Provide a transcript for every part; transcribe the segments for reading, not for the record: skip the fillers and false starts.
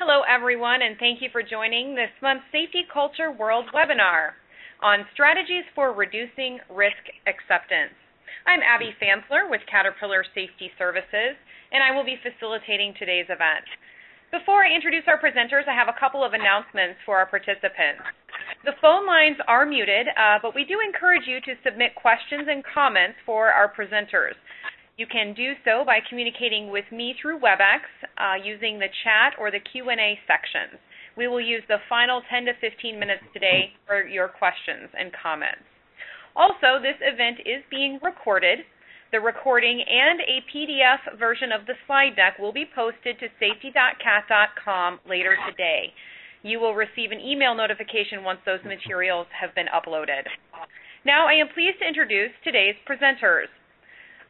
Hello everyone, and thank you for joining this month's Safety Culture World webinar on strategies for reducing risk acceptance. I'm Abby Fansler with Caterpillar Safety Services, and I will be facilitating today's event. Before I introduce our presenters, I have a couple of announcements for our participants. The phone lines are muted, but we do encourage you to submit questions and comments for our presenters. You can do so by communicating with me through WebEx using the chat or the Q&A sections. We will use the final 10 to 15 minutes today for your questions and comments. Also, this event is being recorded. The recording and a PDF version of the slide deck will be posted to safety.cat.com later today. You will receive an email notification once those materials have been uploaded. Now, I am pleased to introduce today's presenters.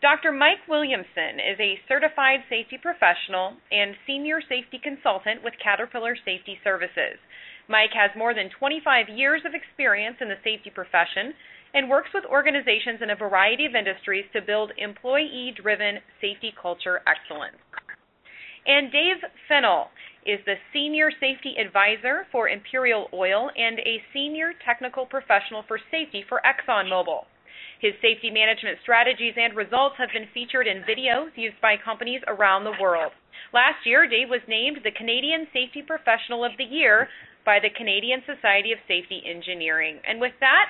Dr. Mike Williamsen is a certified safety professional and senior safety consultant with Caterpillar Safety Services. Mike has more than 25 years of experience in the safety profession and works with organizations in a variety of industries to build employee-driven safety culture excellence. And Dave Fennell is the senior safety advisor for Imperial Oil and a senior technical professional for safety for ExxonMobil. His safety management strategies and results have been featured in videos used by companies around the world. Last year, Dave was named the Canadian Safety Professional of the Year by the Canadian Society of Safety Engineering. And with that,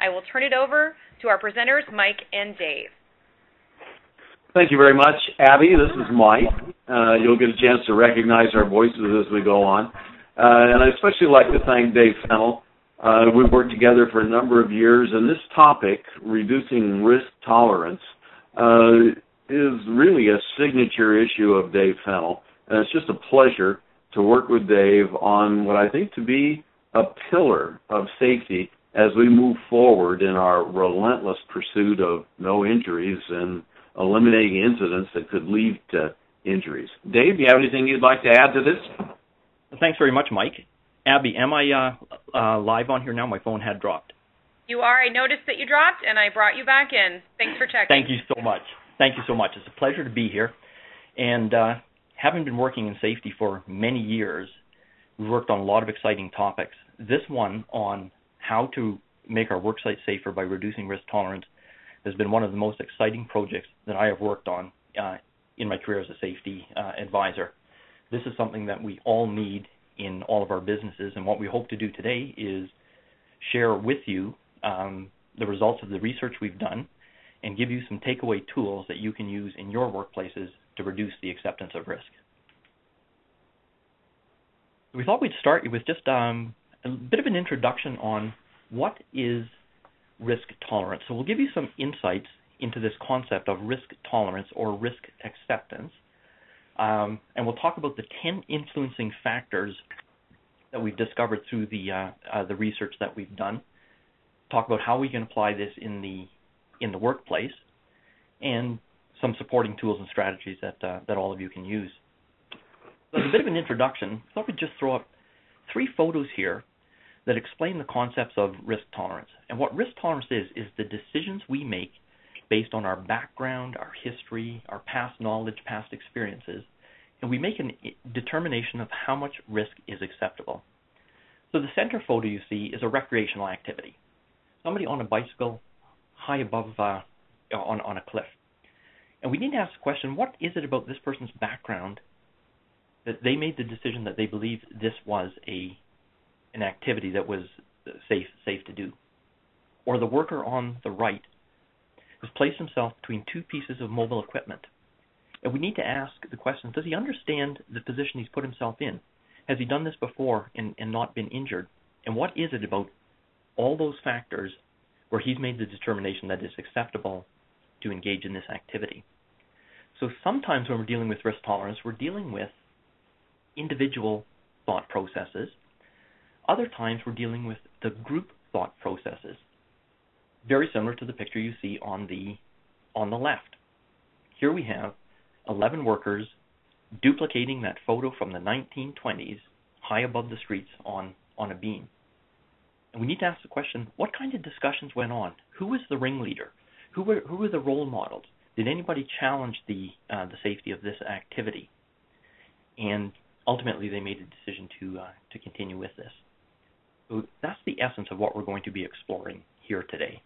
I will turn it over to our presenters, Mike and Dave. Thank you very much, Abby. This is Mike. You'll get a chance to recognize our voices as we go on. And I'd especially like to thank Dave Fennell. We've worked together for a number of years, and this topic, reducing risk tolerance, is really a signature issue of Dave Fennell. And it's just a pleasure to work with Dave on what I think to be a pillar of safety as we move forward in our relentless pursuit of no injuries and eliminating incidents that could lead to injuries. Dave, do you have anything you'd like to add to this? Thanks very much, Mike. Abby, am I live on here now? My phone had dropped. You are. I noticed that you dropped, and I brought you back in. Thanks for checking. Thank you so much. Thank you so much. It's a pleasure to be here. And having been working in safety for many years, we've worked on a lot of exciting topics. This one on how to make our worksite safer by reducing risk tolerance has been one of the most exciting projects that I have worked on in my career as a safety advisor. This is something that we all need in all of our businesses, and what we hope to do today is share with you the results of the research we've done and give you some takeaway tools that you can use in your workplaces to reduce the acceptance of risk. We thought we'd start with just a bit of an introduction on what is risk tolerance. So we'll give you some insights into this concept of risk tolerance or risk acceptance. And we'll talk about the 10 influencing factors that we've discovered through the research that we've done. Talk about how we can apply this in the workplace, and some supporting tools and strategies that all of you can use. So as a bit of an introduction, let me just throw up three photos here that explain the concepts of risk tolerance. And what risk tolerance is the decisions we make based on our background, our history, our past knowledge, past experiences, and we make a determination of how much risk is acceptable. So the center photo you see is a recreational activity. Somebody on a bicycle high above on a cliff. And we need to ask the question, what is it about this person's background that they made the decision that they believe this was an activity that was safe to do? Or the worker on the right has placed himself between two pieces of mobile equipment. And we need to ask the question, does he understand the position he's put himself in? Has he done this before and not been injured? And what is it about all those factors where he's made the determination that it's acceptable to engage in this activity? So sometimes when we're dealing with risk tolerance, we're dealing with individual thought processes. Other times we're dealing with the group thought processes. Very similar to the picture you see on the left. Here we have 11 workers duplicating that photo from the 1920s high above the streets on a beam. And we need to ask the question, what kind of discussions went on? Who was the ringleader? Who were the role models? Did anybody challenge the safety of this activity? And ultimately they made a decision to continue with this. So that's the essence of what we're going to be exploring here today.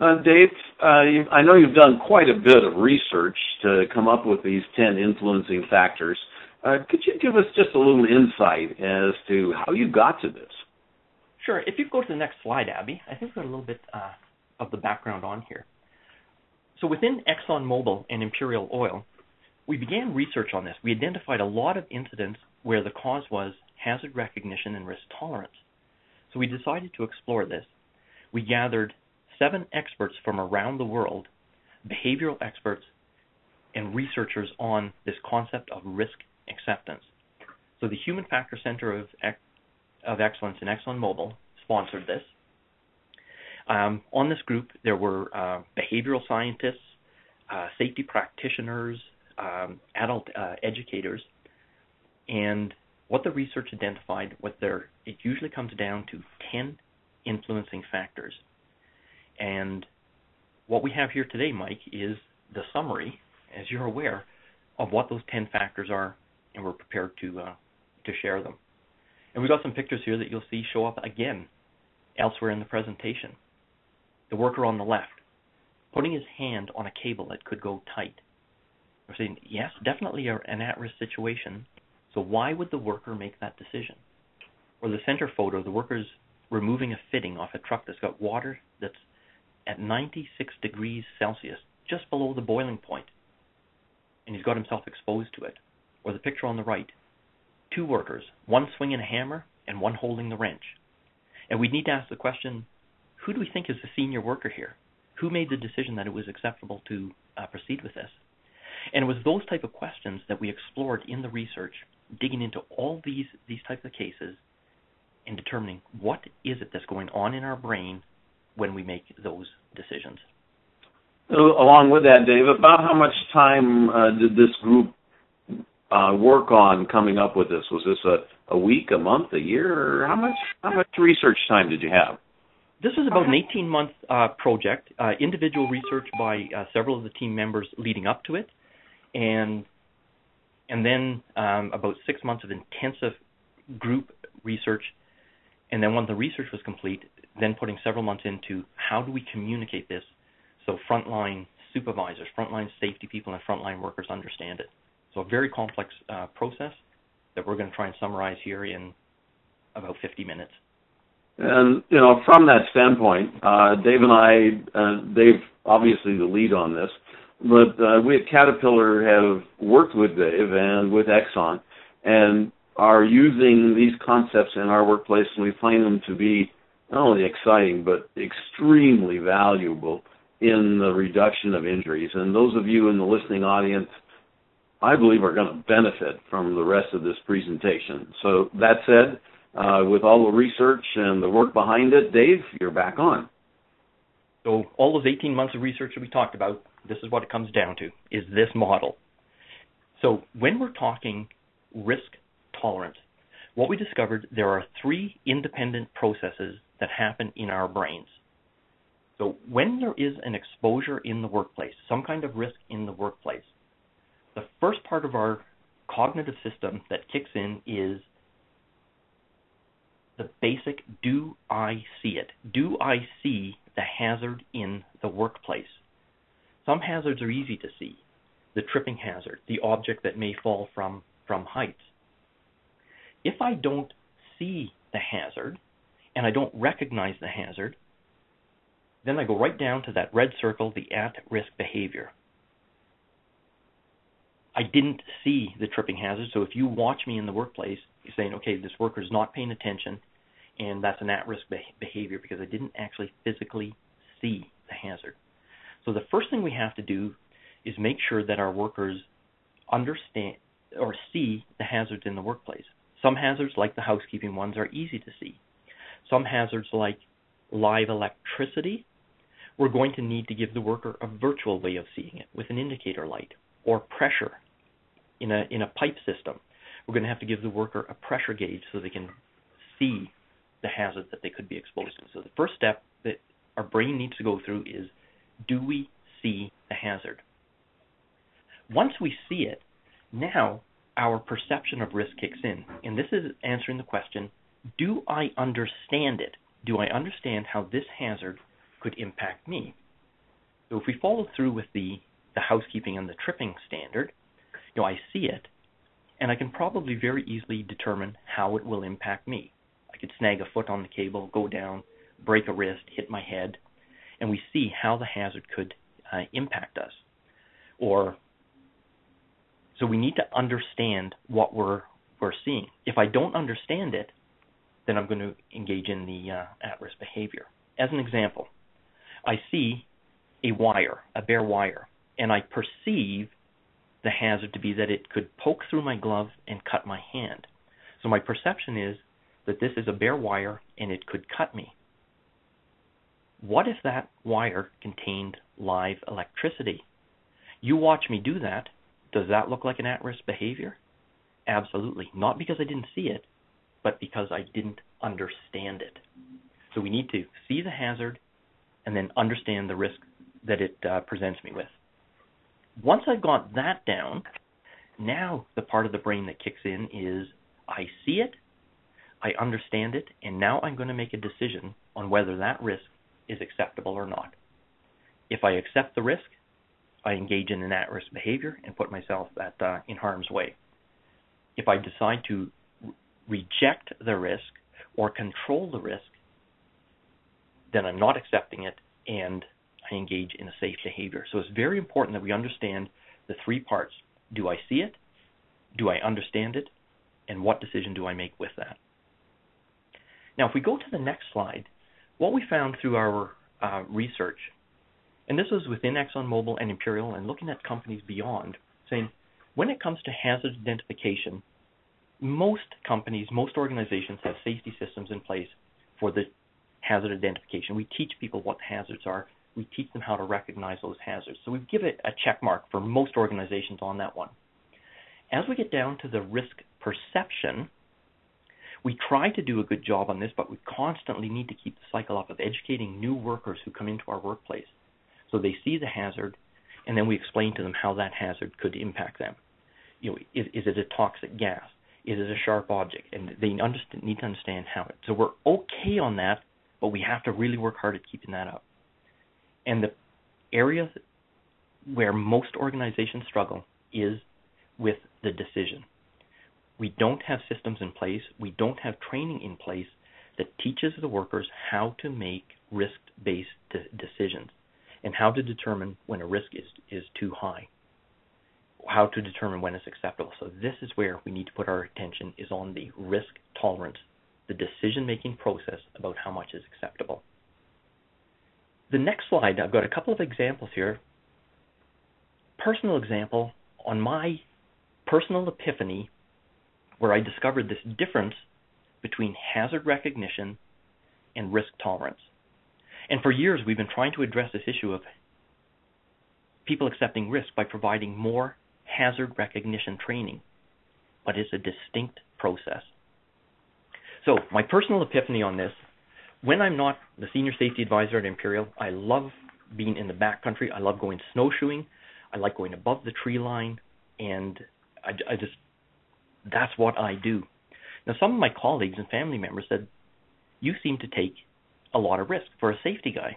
Dave, I know you've done quite a bit of research to come up with these 10 influencing factors. Could you give us just a little insight as to how you got to this? Sure. If you go to the next slide, Abby, I think we've got a little bit of the background on here. So within ExxonMobil and Imperial Oil, we began research on this. We identified a lot of incidents where the cause was hazard recognition and risk tolerance. So we decided to explore this. We gathered 7 experts from around the world, behavioral experts and researchers on this concept of risk acceptance. So the Human Factor Center of Excellence in ExxonMobil sponsored this. On this group, there were behavioral scientists, safety practitioners, adult educators, and what the research identified was it usually comes down to 10 influencing factors. And what we have here today, Mike, is the summary, as you're aware, of what those 10 factors are, and we're prepared to share them. And we've got some pictures here that you'll see show up again elsewhere in the presentation. The worker on the left, putting his hand on a cable that could go tight. We're saying, yes, definitely an at-risk situation, so why would the worker make that decision? Or the center photo, the worker's removing a fitting off a truck that's got water that's at 96 degrees Celsius, just below the boiling point, and he's got himself exposed to it. Or the picture on the right, 2 workers, one swinging a hammer and one holding the wrench. And we need to ask the question, who do we think is the senior worker here? Who made the decision that it was acceptable to proceed with this? And it was those type of questions that we explored in the research, digging into all these types of cases and determining what is it that's going on in our brain when we make those decisions. Along with that, Dave, about how much time did this group work on coming up with this? Was this a week, a month, a year? Or how much research time did you have? This was about an 18-month project, individual research by several of the team members leading up to it, and then about 6 months of intensive group research. And then when the research was complete, then putting several months into how do we communicate this so frontline supervisors, frontline safety people, and frontline workers understand it. So a very complex process that we're going to try and summarize here in about 50 minutes. And, you know, from that standpoint, Dave and I, Dave obviously the lead on this, but we at Caterpillar have worked with Dave and with Exxon and are using these concepts in our workplace, and we find them to be not only exciting but extremely valuable in the reduction of injuries. And those of you in the listening audience, I believe, are going to benefit from the rest of this presentation. So that said, with all the research and the work behind it, Dave, you're back on. So all those 18 months of research that we talked about, this is what it comes down to, is this model. So when we're talking risk tolerance, what we discovered, there are 3 independent processes that happen in our brains. So when there is an exposure in the workplace, some kind of risk in the workplace, the first part of our cognitive system that kicks in is the basic, do I see it? Do I see the hazard in the workplace? Some hazards are easy to see. The tripping hazard, the object that may fall from heights. If I don't see the hazard and I don't recognize the hazard, then I go right down to that red circle, the at-risk behavior. I didn't see the tripping hazard, so if you watch me in the workplace, you're saying, okay, this worker's not paying attention, and that's an at-risk behavior because I didn't actually physically see the hazard. So the first thing we have to do is make sure that our workers understand or see the hazards in the workplace. Some hazards, like the housekeeping ones, are easy to see. Some hazards, like live electricity, we're going to need to give the worker a virtual way of seeing it with an indicator light. Or pressure in a pipe system, we're going to have to give the worker a pressure gauge so they can see the hazard that they could be exposed to. So the first step that our brain needs to go through is, do we see the hazard? Once we see it, now our perception of risk kicks in. And this is answering the question, do I understand it? Do I understand how this hazard could impact me? So if we follow through with the housekeeping and the tripping standard, you know, I see it, and I can probably very easily determine how it will impact me. I could snag a foot on the cable, go down, break a wrist, hit my head, and we see how the hazard could impact us. So we need to understand what we're seeing. If I don't understand it, then I'm going to engage in the at-risk behavior. As an example, I see a wire, a bare wire, and I perceive the hazard to be that it could poke through my glove and cut my hand. So my perception is that this is a bare wire and it could cut me. What if that wire contained live electricity? You watch me do that. Does that look like an at-risk behavior? Absolutely. Not because I didn't see it, but because I didn't understand it. So we need to see the hazard and then understand the risk that it presents me with. Once I've got that down, now the part of the brain that kicks in is I see it, I understand it, and now I'm going to make a decision on whether that risk is acceptable or not. If I accept the risk, I engage in an at-risk behavior and put myself in harm's way. If I decide to reject the risk or control the risk, then I'm not accepting it and I engage in a safe behavior. So it's very important that we understand the three parts. Do I see it? Do I understand it? And what decision do I make with that? Now, if we go to the next slide, what we found through our research, and this was within ExxonMobil and Imperial and looking at companies beyond, saying when it comes to hazard identification, most companies, most organizations have safety systems in place for the hazard identification. We teach people what the hazards are. We teach them how to recognize those hazards. So we give it a check mark for most organizations on that one. As we get down to the risk perception, we try to do a good job on this, but we constantly need to keep the cycle up of educating new workers who come into our workplace. So they see the hazard, and then we explain to them how that hazard could impact them. You know, is it a toxic gas? Is it a sharp object? And they need to understand how it. So we're okay on that, but we have to really work hard at keeping that up. And the area where most organizations struggle is with the decision. We don't have systems in place. We don't have training in place that teaches the workers how to make risk-based decisions and how to determine when a risk is too high, how to determine when it's acceptable. So this is where we need to put our attention is on the risk tolerance, the decision-making process about how much is acceptable. The next slide, I've got a couple of examples here. Personal example on my personal epiphany where I discovered this difference between hazard recognition and risk tolerance. And for years, we've been trying to address this issue of people accepting risk by providing more hazard recognition training, but it's a distinct process. So my personal epiphany on this, when I'm not the senior safety advisor at Imperial, I love being in the backcountry. I love going snowshoeing. I like going above the tree line, and I just that's what I do. Now, some of my colleagues and family members said, you seem to take a lot of risk for a safety guy.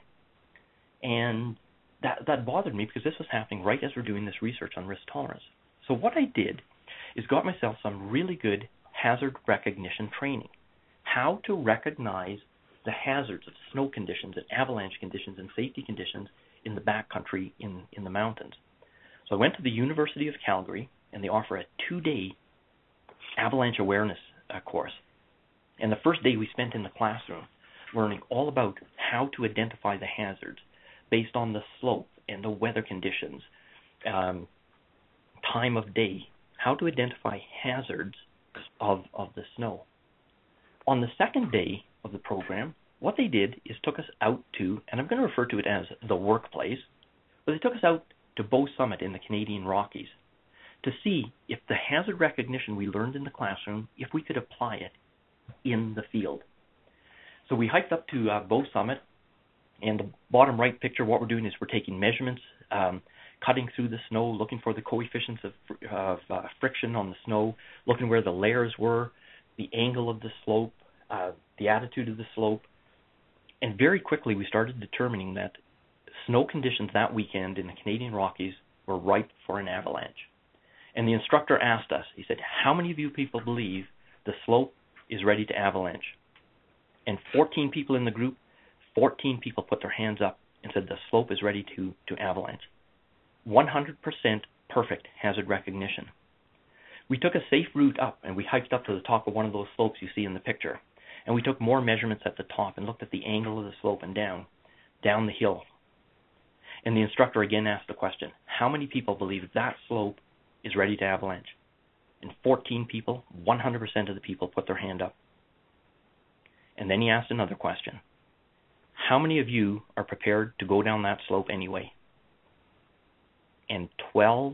And that bothered me because this was happening right as we're doing this research on risk tolerance. So what I did is got myself some really good hazard recognition training, how to recognize the hazards of snow conditions and avalanche conditions and safety conditions in the backcountry in the mountains. So I went to the University of Calgary, and they offer a two-day avalanche awareness course. And the first day we spent in the classroom learning all about how to identify the hazards based on the slope and the weather conditions, time of day, how to identify hazards of the snow. On the second day of the program, what they did is took us out to, and I'm going to refer to it as the workplace, but they took us out to Bow Summit in the Canadian Rockies to see if the hazard recognition we learned in the classroom, if we could apply it in the field. So we hiked up to Bow Summit, and the bottom right picture, what we're doing is we're taking measurements, cutting through the snow, looking for the coefficients of friction on the snow, looking where the layers were, the angle of the slope, the attitude of the slope. And very quickly we started determining that snow conditions that weekend in the Canadian Rockies were ripe for an avalanche. And the instructor asked us, he said, how many of you people believe the slope is ready to avalanche? And 14 people in the group, 14 people put their hands up and said the slope is ready to avalanche. 100% perfect hazard recognition. We took a safe route up and we hiked up to the top of one of those slopes you see in the picture. And we took more measurements at the top and looked at the angle of the slope and down the hill. And the instructor again asked the question, how many people believe that slope is ready to avalanche? And 14 people, 100% of the people put their hand up. And then he asked another question. How many of you are prepared to go down that slope anyway? And 12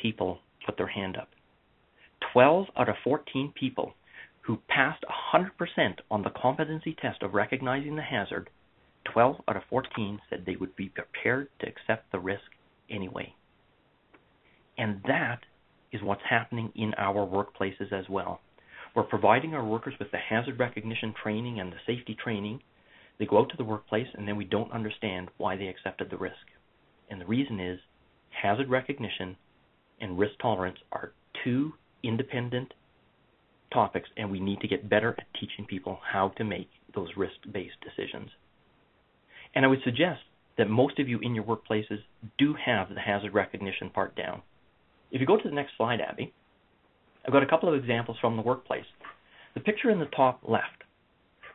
people put their hand up. 12 out of 14 people who passed 100% on the competency test of recognizing the hazard, 12 out of 14 said they would be prepared to accept the risk anyway. And that is what's happening in our workplaces as well. We're providing our workers with the hazard recognition training and the safety training. They go out to the workplace, and then we don't understand why they accepted the risk. And the reason is hazard recognition and risk tolerance are two independent topics, and we need to get better at teaching people how to make those risk-based decisions. And I would suggest that most of you in your workplaces do have the hazard recognition part down. If you go to the next slide, Abby, I've got a couple of examples from the workplace. The picture in the top left,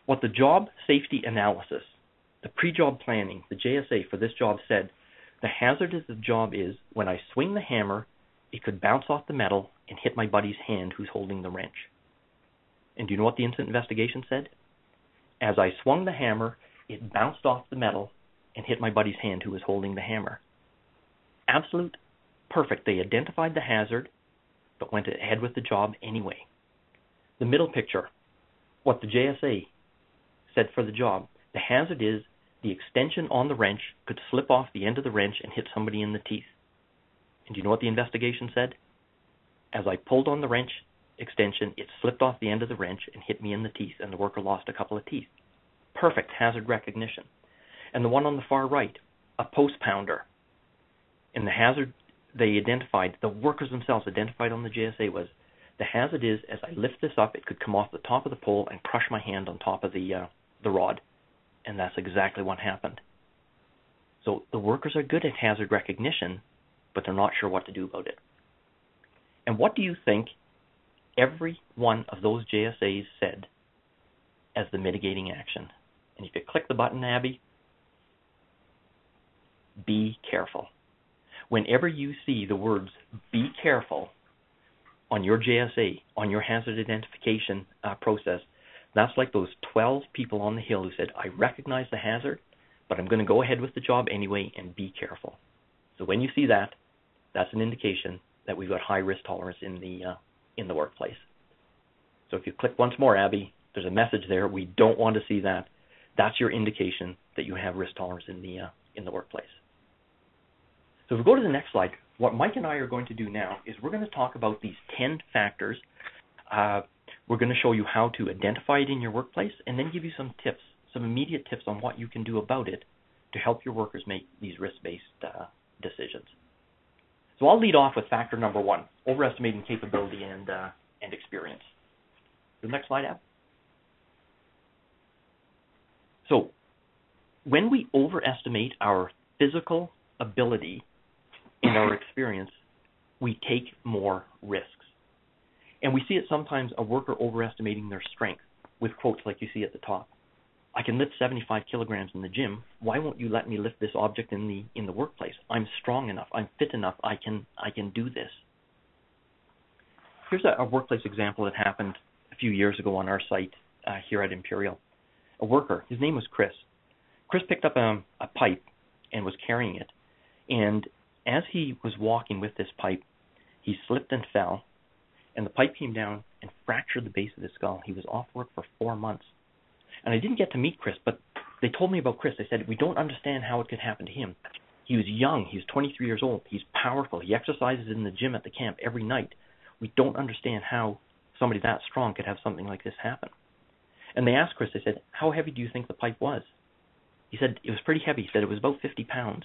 what the job safety analysis, the pre-job planning, the JSA for this job said, the hazard of the job is when I swing the hammer, it could bounce off the metal and hit my buddy's hand who's holding the wrench. And do you know what the incident investigation said? As I swung the hammer, it bounced off the metal and hit my buddy's hand who was holding the hammer. Absolute perfect. They identified the hazard, but went ahead with the job anyway. The middle picture, what the JSA said for the job, the hazard is the extension on the wrench could slip off the end of the wrench and hit somebody in the teeth. And do you know what the investigation said? As I pulled on the wrench extension, it slipped off the end of the wrench and hit me in the teeth, and the worker lost a couple of teeth. Perfect hazard recognition. And the one on the far right, a post pounder. And the hazard they identified, the workers themselves identified on the JSA was, the hazard is, as I lift this up, it could come off the top of the pole and crush my hand on top of the rod. And that's exactly what happened. So the workers are good at hazard recognition, but they're not sure what to do about it. And what do you think every one of those JSAs said as the mitigating action? And if you click the button, Abby, be careful. Whenever you see the words be careful on your JSA, on your hazard identification process, that's like those 12 people on the hill who said, I recognize the hazard, but I'm going to go ahead with the job anyway and be careful. So when you see that, that's an indication that we've got high risk tolerance in the workplace. So if you click once more, Abby, there's a message there. We don't want to see that. That's your indication that you have risk tolerance in the workplace. So if we go to the next slide, what Mike and I are going to do now is we're going to talk about these 10 factors. We're going to show you how to identify it in your workplace and then give you some tips, some immediate tips on what you can do about it to help your workers make these risk-based decisions. So I'll lead off with factor number one, overestimating capability and experience. The next slide, Ab. So when we overestimate our physical ability in our experience, we take more risks. And we see it sometimes, a worker overestimating their strength with quotes like you see at the top. I can lift 75 kilograms in the gym. Why won't you let me lift this object in the workplace? I'm strong enough. I'm fit enough. I can do this. Here's a workplace example that happened a few years ago on our site here at Imperial. A worker, his name was Chris. Chris picked up a pipe and was carrying it. And as he was walking with this pipe, he slipped and fell, and the pipe came down and fractured the base of his skull. He was off work for 4 months. And I didn't get to meet Chris, but they told me about Chris. They said, we don't understand how it could happen to him. He was young. He was 23 years old. He's powerful. He exercises in the gym at the camp every night. We don't understand how somebody that strong could have something like this happen. And they asked Chris, they said, how heavy do you think the pipe was? He said, it was pretty heavy. He said, it was about 50 pounds.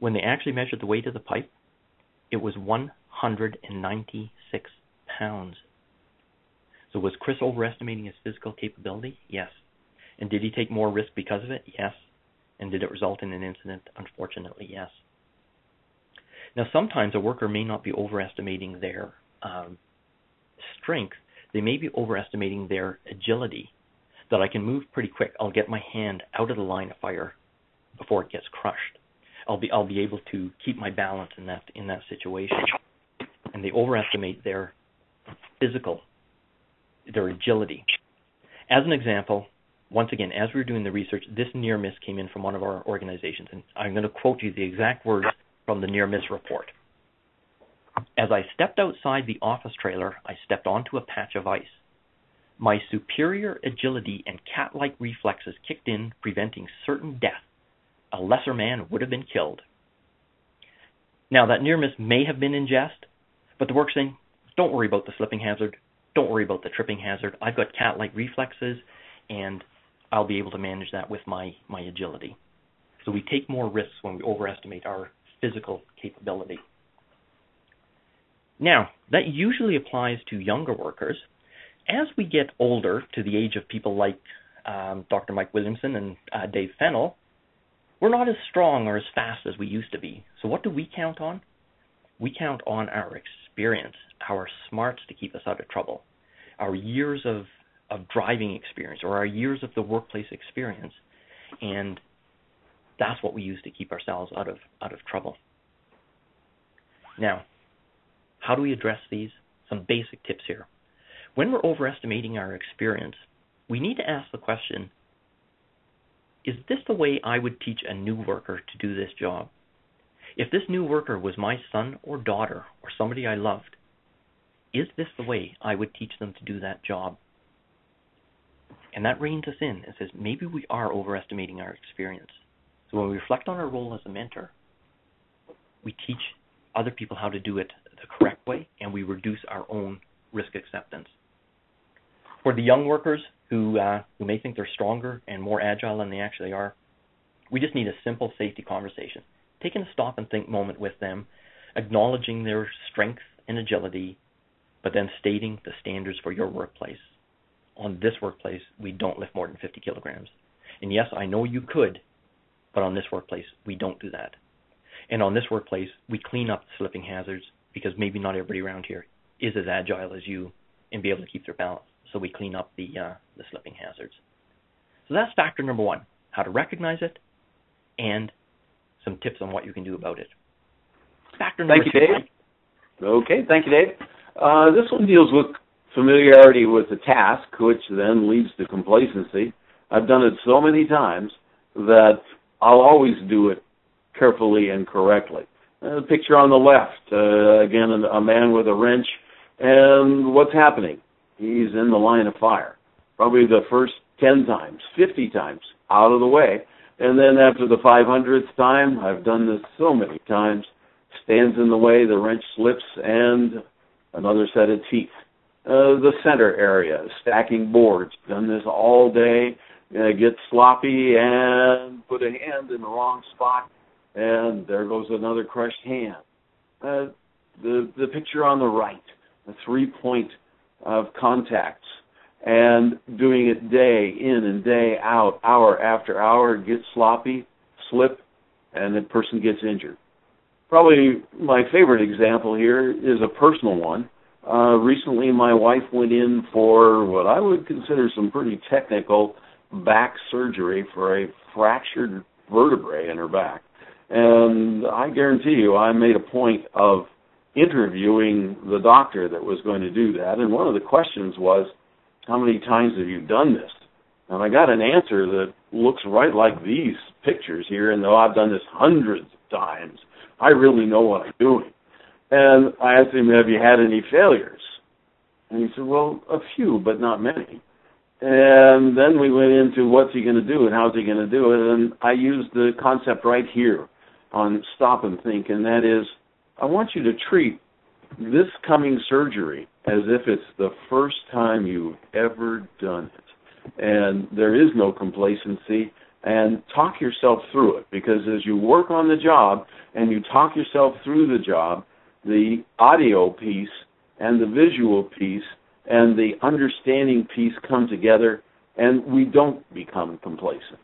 When they actually measured the weight of the pipe, it was 196 pounds. So was Chris overestimating his physical capability? Yes. And did he take more risk because of it? Yes. And did it result in an incident? Unfortunately, yes. Now, sometimes a worker may not be overestimating their strength. They may be overestimating their agility, that I can move pretty quick. I'll get my hand out of the line of fire before it gets crushed. I'll be able to keep my balance in that situation. And they overestimate their physical, their agility. As an example, once again, as we were doing the research, this near miss came in from one of our organizations, and I'm going to quote you the exact words from the near miss report. As I stepped outside the office trailer, I stepped onto a patch of ice. My superior agility and cat-like reflexes kicked in, preventing certain death. A lesser man would have been killed. Now, that near miss may have been in jest, but the work's saying, don't worry about the slipping hazard. Don't worry about the tripping hazard. I've got cat-like reflexes, and I'll be able to manage that with my agility. So we take more risks when we overestimate our physical capability. Now, that usually applies to younger workers. As we get older, to the age of people like Dr. Mike Williamsen and Dave Fennell, we're not as strong or as fast as we used to be. So what do we count on? We count on our experience, our smarts to keep us out of trouble, our years of driving experience or our years of the workplace experience, and that's what we use to keep ourselves out of trouble. Now, how do we address these? Some basic tips here. When we're overestimating our experience, we need to ask the question, is this the way I would teach a new worker to do this job? If this new worker was my son or daughter or somebody I loved, is this the way I would teach them to do that job? And that reins us in and says, maybe we are overestimating our experience. So when we reflect on our role as a mentor, we teach other people how to do it the correct way, and we reduce our own risk acceptance. For the young workers who may think they're stronger and more agile than they actually are, we just need a simple safety conversation, taking a stop and think moment with them, acknowledging their strength and agility, but then stating the standards for your workplace. On this workplace, we don't lift more than 50 kilograms. And yes, I know you could, but on this workplace, we don't do that. And on this workplace, we clean up slipping hazards because maybe not everybody around here is as agile as you and be able to keep their balance. So we clean up the slipping hazards. So that's factor number one, how to recognize it, and some tips on what you can do about it. Factor number two. Thank you, Dave. Okay, thank you, Dave. This one deals with familiarity with the task, which then leads to complacency. I've done it so many times that I'll always do it carefully and correctly. The picture on the left, again, a man with a wrench, and what's happening? He's in the line of fire, probably the first 10 times, 50 times out of the way, and then after the 500th time, I've done this so many times, stands in the way, the wrench slips, and another set of teeth. The center area, stacking boards, done this all day, get sloppy and put a hand in the wrong spot, and there goes another crushed hand. The picture on the right, the 3 point of contacts, and doing it day in and day out, hour after hour, get sloppy, slip, and the person gets injured. Probably my favorite example here is a personal one. Recently, my wife went in for what I would consider some pretty technical back surgery for a fractured vertebrae in her back. And I guarantee you I made a point of interviewing the doctor that was going to do that. And one of the questions was, how many times have you done this? And I got an answer that looks right like these pictures here. And though I've done this hundreds of times, I really know what I'm doing. And I asked him, have you had any failures? And he said, well, a few, but not many. And then we went into what's he going to do and how's he going to do it. And I used the concept right here on Stop and Think, and that is, I want you to treat this coming surgery as if it's the first time you've ever done it. And there is no complacency, and talk yourself through it, because as you work on the job and you talk yourself through the job, the audio piece and the visual piece and the understanding piece come together, and we don't become complacent.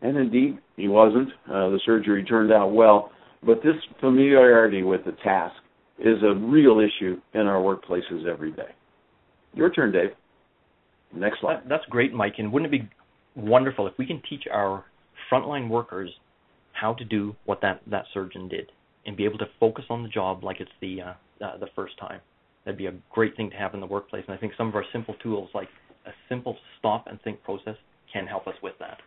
And indeed, he wasn't. The surgery turned out well. But this familiarity with the task is a real issue in our workplaces every day. Your turn, Dave. Next slide. That's great, Mike. And wouldn't it be wonderful if we can teach our frontline workers how to do what that surgeon did and be able to focus on the job like it's the first time? That'd be a great thing to have in the workplace. And I think some of our simple tools, like a simple stop and think process, can help us with that.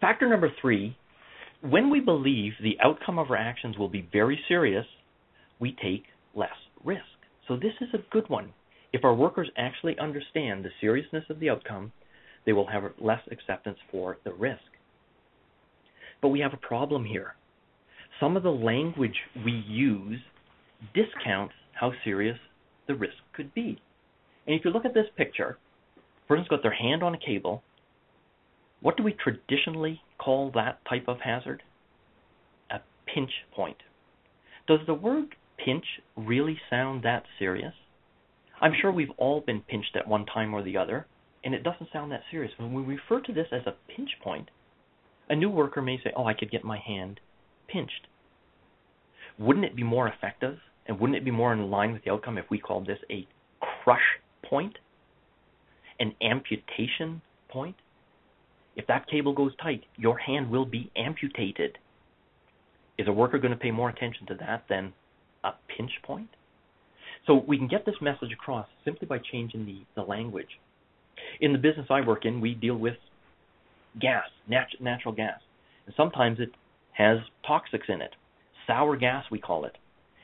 Factor number 3, when we believe the outcome of our actions will be very serious, we take less risk. So this is a good one. If our workers actually understand the seriousness of the outcome, they will have less acceptance for the risk. But we have a problem here. Some of the language we use discounts how serious the risk could be. And if you look at this picture, person's got their hand on a cable. What do we traditionally call that type of hazard? A pinch point. Does the word pinch really sound that serious? I'm sure we've all been pinched at one time or the other, and it doesn't sound that serious. When we refer to this as a pinch point, a new worker may say, oh, I could get my hand pinched. Wouldn't it be more effective, and wouldn't it be more in line with the outcome if we called this a crush point, an amputation point? If that cable goes tight, your hand will be amputated. Is a worker going to pay more attention to that than a pinch point? So we can get this message across simply by changing the language. In the business I work in, we deal with gas, natural gas. And sometimes it has toxics in it. Sour gas, we call it.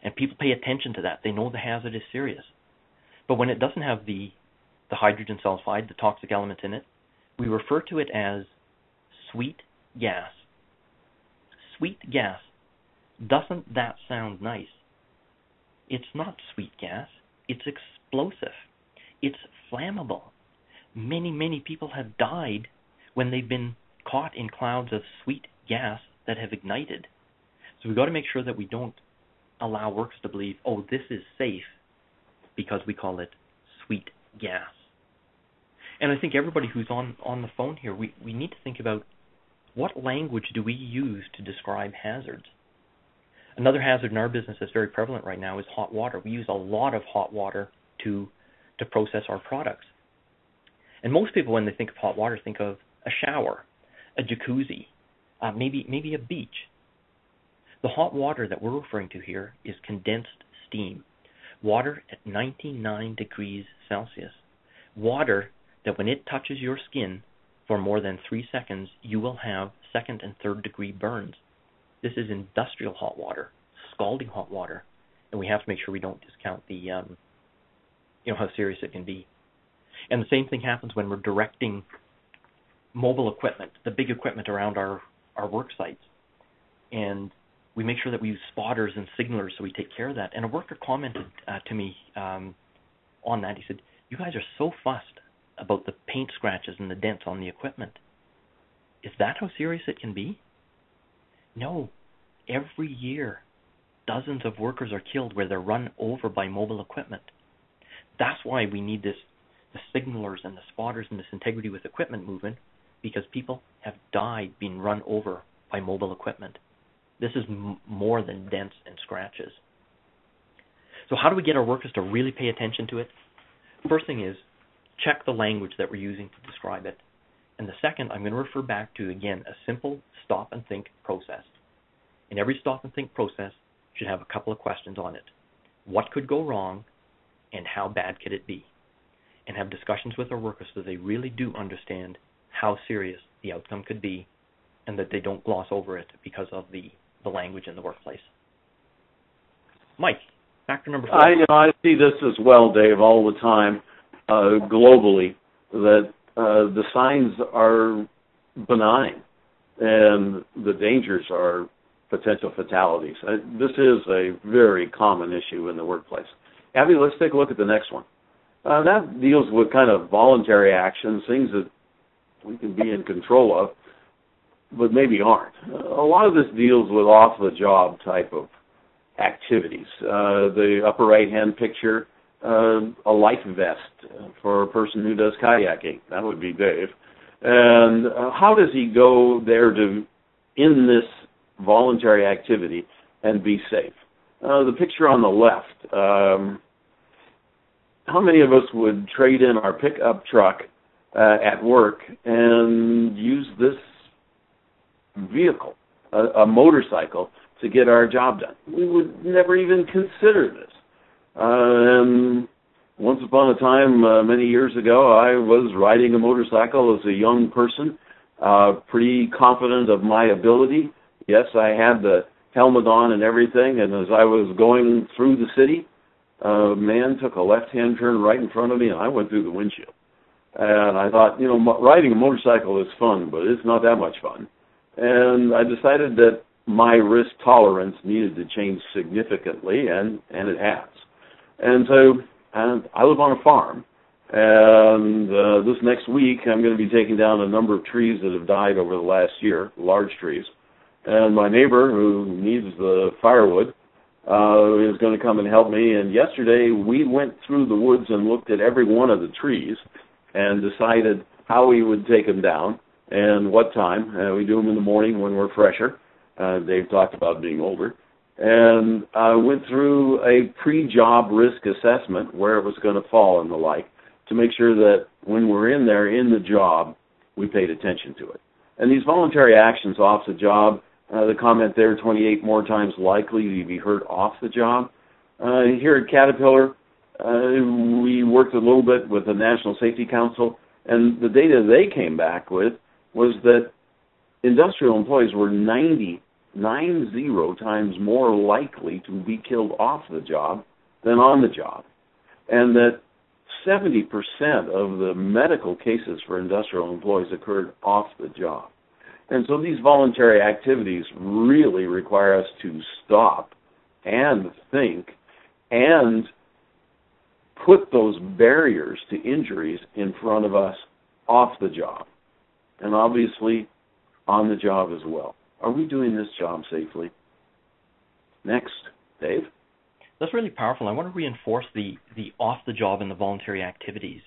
And people pay attention to that. They know the hazard is serious. But when it doesn't have the hydrogen sulfide, the toxic elements in it, we refer to it as sweet gas. Sweet gas. Doesn't that sound nice? It's not sweet gas. It's explosive. It's flammable. Many, many people have died when they've been caught in clouds of sweet gas that have ignited. So we've got to make sure that we don't allow workers to believe, oh, this is safe because we call it sweet gas. And I think everybody who's on the phone here, we need to think about what language do we use to describe hazards. Another hazard in our business that's very prevalent right now is hot water. We use a lot of hot water to process our products. And most people, when they think of hot water, think of a shower, a jacuzzi, maybe a beach. The hot water that we're referring to here is condensed steam, water at 99 degrees Celsius, water that when it touches your skin for more than 3 seconds, you will have second and third degree burns. This is industrial hot water, scalding hot water, and we have to make sure we don't discount the, how serious it can be. And the same thing happens when we're directing mobile equipment, the big equipment around our work sites. And we make sure that we use spotters and signalers so we take care of that. And a worker commented to me on that. He said, you guys are so fussed about the paint scratches and the dents on the equipment. Is that how serious it can be? No. Every year, dozens of workers are killed where they're run over by mobile equipment. That's why we need this, the signalers and the spotters and this integrity with equipment movement, because people have died being run over by mobile equipment. This is more than dents and scratches. So how do we get our workers to really pay attention to it? First thing is, check the language that we're using to describe it. And the second, I'm going to refer back to, again, a simple stop and think process. And every stop and think process should have a couple of questions on it. What could go wrong, and how bad could it be? And have discussions with our workers so they really do understand how serious the outcome could be and that they don't gloss over it because of the language in the workplace. Mike, factor number 4. I see this as well, Dave, all the time. Globally, that the signs are benign and the dangers are potential fatalities. This is a very common issue in the workplace. Abby, let's take a look at the next one. That deals with kind of voluntary actions, things that we can be in control of, but maybe aren't. A lot of this deals with off-the-job type of activities. The upper right-hand picture, a life vest for a person who does kayaking. That would be Dave. And how does he go there to in this voluntary activity and be safe? The picture on the left, how many of us would trade in our pickup truck at work and use this vehicle, a motorcycle, to get our job done? We would never even consider this. And once upon a time, many years ago, I was riding a motorcycle as a young person, pretty confident of my ability. Yes, I had the helmet on and everything, and as I was going through the city, a man took a left-hand turn right in front of me, and I went through the windshield. And I thought, you know, riding a motorcycle is fun, but it's not that much fun. And I decided that my risk tolerance needed to change significantly, and it has. And so I live on a farm, and this next week I'm going to be taking down a number of trees that have died over the last year, large trees. And my neighbor, who needs the firewood, is going to come and help me. And yesterday we went through the woods and looked at every one of the trees and decided how we would take them down and what time. We do them in the morning when we're fresher. Dave talked about being older. And I went through a pre-job risk assessment, where it was going to fall and the like, to make sure that when we're in there in the job, we paid attention to it. And these voluntary actions off the job, the comment there, 28 more times likely to be hurt off the job. Here at Caterpillar, we worked a little bit with the National Safety Council, and the data they came back with was that industrial employees were 90 times more likely to be killed off the job than on the job, and that 70% of the medical cases for industrial employees occurred off the job. And so these voluntary activities really require us to stop and think and put those barriers to injuries in front of us off the job, and obviously on the job as well. Are we doing this job safely? Next, Dave. That's really powerful. I want to reinforce the off-the-job and the voluntary activities.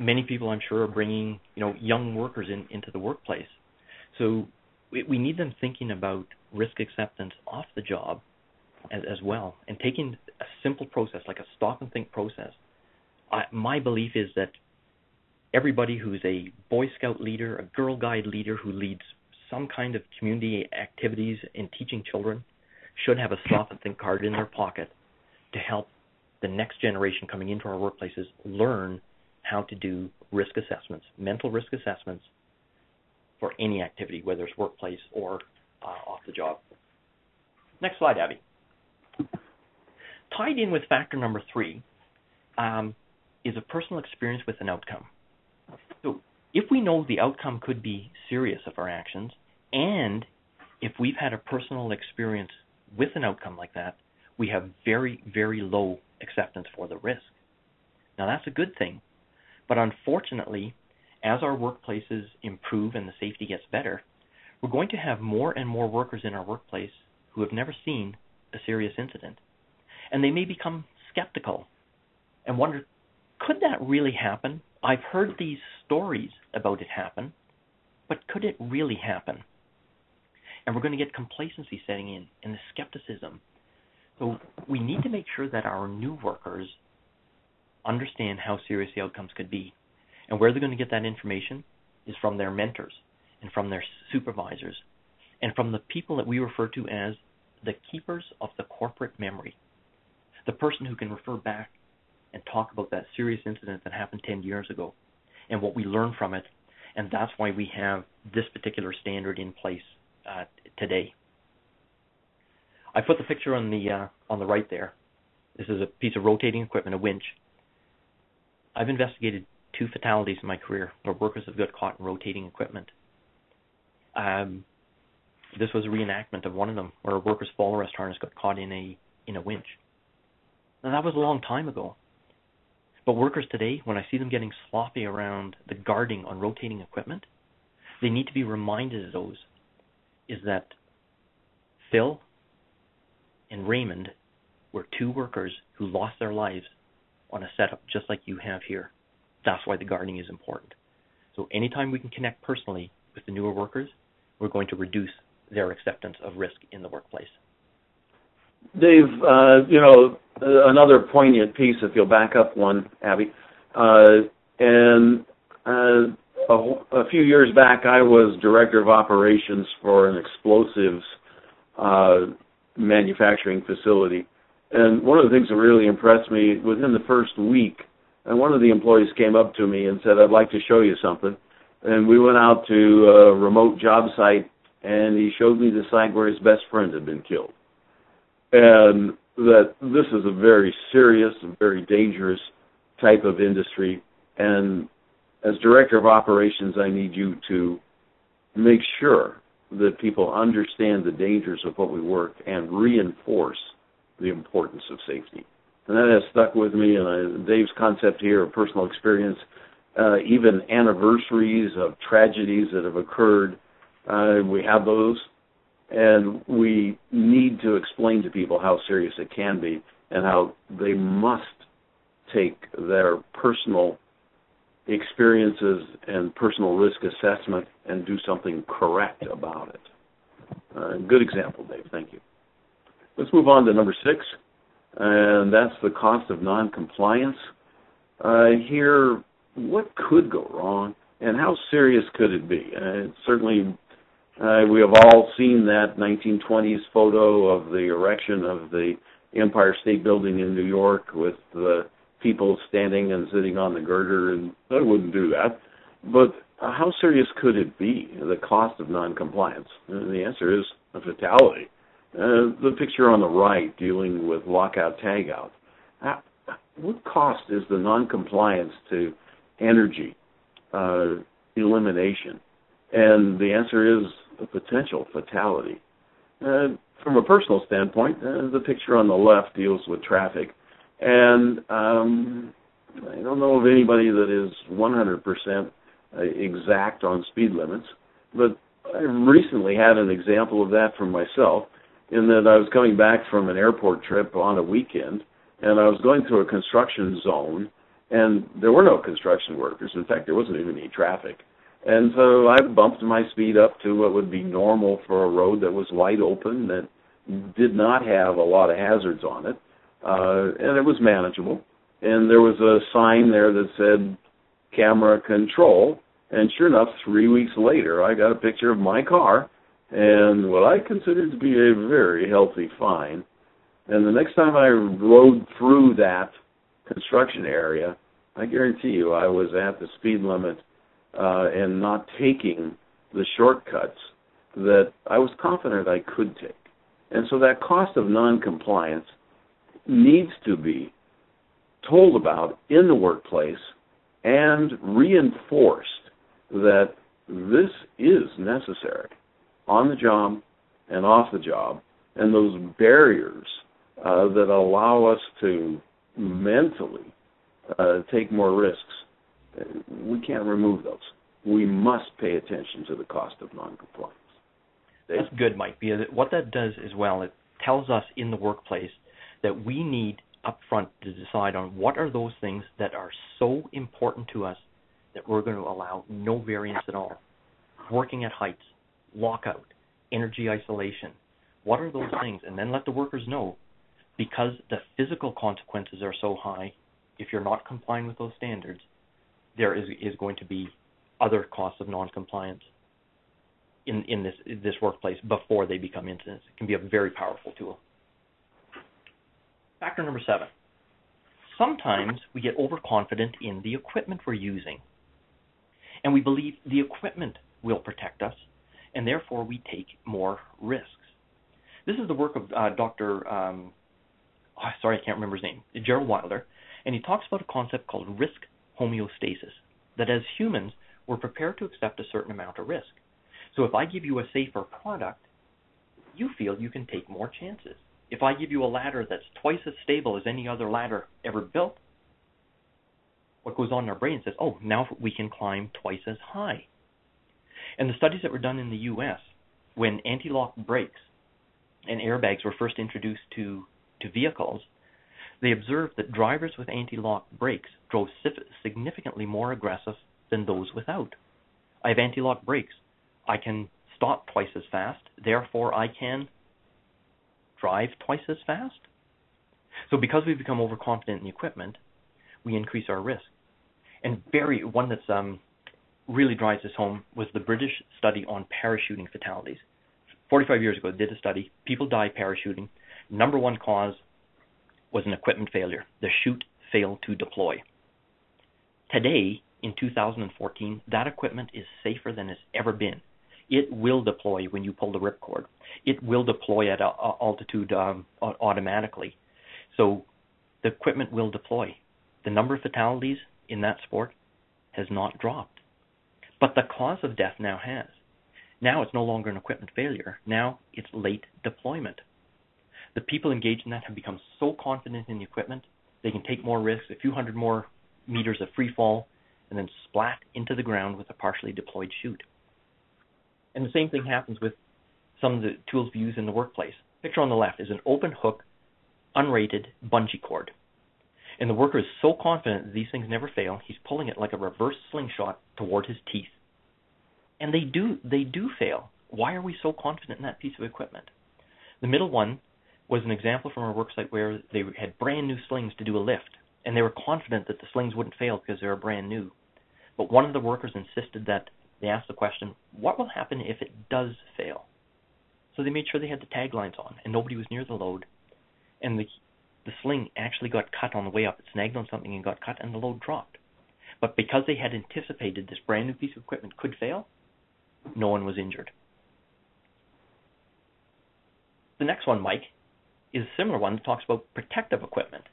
Many people, I'm sure, are bringing young workers into the workplace. So we need them thinking about risk acceptance off the job as well, and taking a simple process, like a stop-and-think process. My belief is that everybody who's a Boy Scout leader, a Girl Guide leader who leads some kind of community activities in teaching children should have a stop-and-think card in their pocket to help the next generation coming into our workplaces learn how to do risk assessments, mental risk assessments for any activity, whether it's workplace or off the job. Next slide, Abby. Tied in with factor number 3 is a personal experience with an outcome. So if we know the outcome could be serious of our actions, and if we've had a personal experience with an outcome like that, we have very, very low acceptance for the risk. Now, that's a good thing, but unfortunately, as our workplaces improve and the safety gets better, we're going to have more and more workers in our workplace who have never seen a serious incident, and they may become skeptical and wonder, could that really happen? I've heard these stories about it happen, but could it really happen? And we're going to get complacency setting in and the skepticism. So we need to make sure that our new workers understand how serious the outcomes could be. And where they're going to get that information is from their mentors and from their supervisors and from the people that we refer to as the keepers of the corporate memory, the person who can refer back and talk about that serious incident that happened 10 years ago and what we learned from it. And that's why we have this particular standard in place today. I put the picture on the right there. This is a piece of rotating equipment, a winch. I've investigated 2 fatalities in my career where workers have got caught in rotating equipment. This was a reenactment of one of them, where a worker's fall arrest harness got caught in a winch. Now, that was a long time ago. But workers today, when I see them getting sloppy around the guarding on rotating equipment, they need to be reminded of those, is that Phil and Raymond were two workers who lost their lives on a setup just like you have here. That's why the guarding is important. So anytime we can connect personally with the newer workers, we're going to reduce their acceptance of risk in the workplace. Dave, another poignant piece, if you'll back up one, Abby. A few years back, I was director of operations for an explosives manufacturing facility. And one of the things that really impressed me, within the first week, and one of the employees came up to me and said, "I'd like to show you something." And we went out to a remote job site, and he showed me the site where his best friend had been killed. And that this is a very serious and very dangerous type of industry. And as director of operations, I need you to make sure that people understand the dangers of what we work and reinforce the importance of safety. And that has stuck with me, and Dave's concept here of personal experience, even anniversaries of tragedies that have occurred, we have those, and we need to explain to people how serious it can be and how they must take their personal experiences and personal risk assessment and do something correct about it. Good example, Dave. Thank you. Let's move on to number 6, and that's the cost of noncompliance. Here, what could go wrong, and how serious could it be? Certainly, we have all seen that 1920s photo of the erection of the Empire State Building in New York with the people standing and sitting on the girder, and I wouldn't do that. But how serious could it be, the cost of noncompliance? And the answer is a fatality. The picture on the right dealing with lockout-tagout. What cost is the noncompliance to energy elimination? And the answer is a potential fatality. From a personal standpoint, the picture on the left deals with traffic. And I don't know of anybody that is 100% exact on speed limits, but I recently had an example of that for myself, in that I was coming back from an airport trip on a weekend, and I was going through a construction zone, and there were no construction workers. In fact, there wasn't even any traffic. And so I bumped my speed up to what would be normal for a road that was wide open, that did not have a lot of hazards on it, and it was manageable. And there was a sign there that said, "Camera control," and sure enough, 3 weeks later, I got a picture of my car and what I considered to be a very healthy fine. And the next time I rode through that construction area, I guarantee you I was at the speed limit and not taking the shortcuts that I was confident I could take. And so that cost of noncompliance needs to be told about in the workplace and reinforced that this is necessary on the job and off the job, and those barriers that allow us to mentally take more risks, we can't remove those. We must pay attention to the cost of noncompliance. That's good, Mike, because what that does as well, it tells us in the workplace that we need upfront to decide on what are those things that are so important to us that we're going to allow no variance at all. Working at heights, lockout, energy isolation. What are those things? And then let the workers know, because the physical consequences are so high, if you're not complying with those standards, there is going to be other costs of noncompliance in this workplace before they become incidents. It can be a very powerful tool. Factor number 7. Sometimes we get overconfident in the equipment we're using, and we believe the equipment will protect us, and therefore we take more risks. This is the work of Dr. I can't remember his name, Gerald Wilder, and he talks about a concept called risk homeostasis, that as humans, we're prepared to accept a certain amount of risk. So if I give you a safer product, you feel you can take more chances. If I give you a ladder that's twice as stable as any other ladder ever built, what goes on in our brain says, oh, now we can climb twice as high. And the studies that were done in the U.S., when anti-lock brakes and airbags were first introduced to vehicles, they observed that drivers with anti-lock brakes drove significantly more aggressive than those without. I have anti-lock brakes. I can stop twice as fast. Therefore, I can drive twice as fast. So because we become overconfident in the equipment, we increase our risk. And very one that's really drives this home was the British study on parachuting fatalities. 45 years ago, they did a study. People die parachuting. Number one cause was an equipment failure. The chute failed to deploy. Today, in 2014, that equipment is safer than it's ever been. It will deploy when you pull the ripcord. It will deploy at altitude automatically. So the equipment will deploy. The number of fatalities in that sport has not dropped. But the cause of death now has. Now it's no longer an equipment failure. Now it's late deployment. The people engaged in that have become so confident in the equipment, they can take more risks, a few hundred more meters of free fall, and then splat into the ground with a partially deployed chute. And the same thing happens with some of the tools we use in the workplace. Picture on the left is an open hook, unrated bungee cord. And the worker is so confident that these things never fail, he's pulling it like a reverse slingshot toward his teeth. And they do fail. Why are we so confident in that piece of equipment? The middle one was an example from our worksite where they had brand new slings to do a lift, and they were confident that the slings wouldn't fail because they were brand new. But one of the workers insisted that they asked the question, what will happen if it does fail? So they made sure they had the taglines on, and nobody was near the load. And the sling actually got cut on the way up. It snagged on something and got cut, and the load dropped. But because they had anticipated this brand new piece of equipment could fail, no one was injured. The next one, Mike, is a similar one that talks about protective equipment.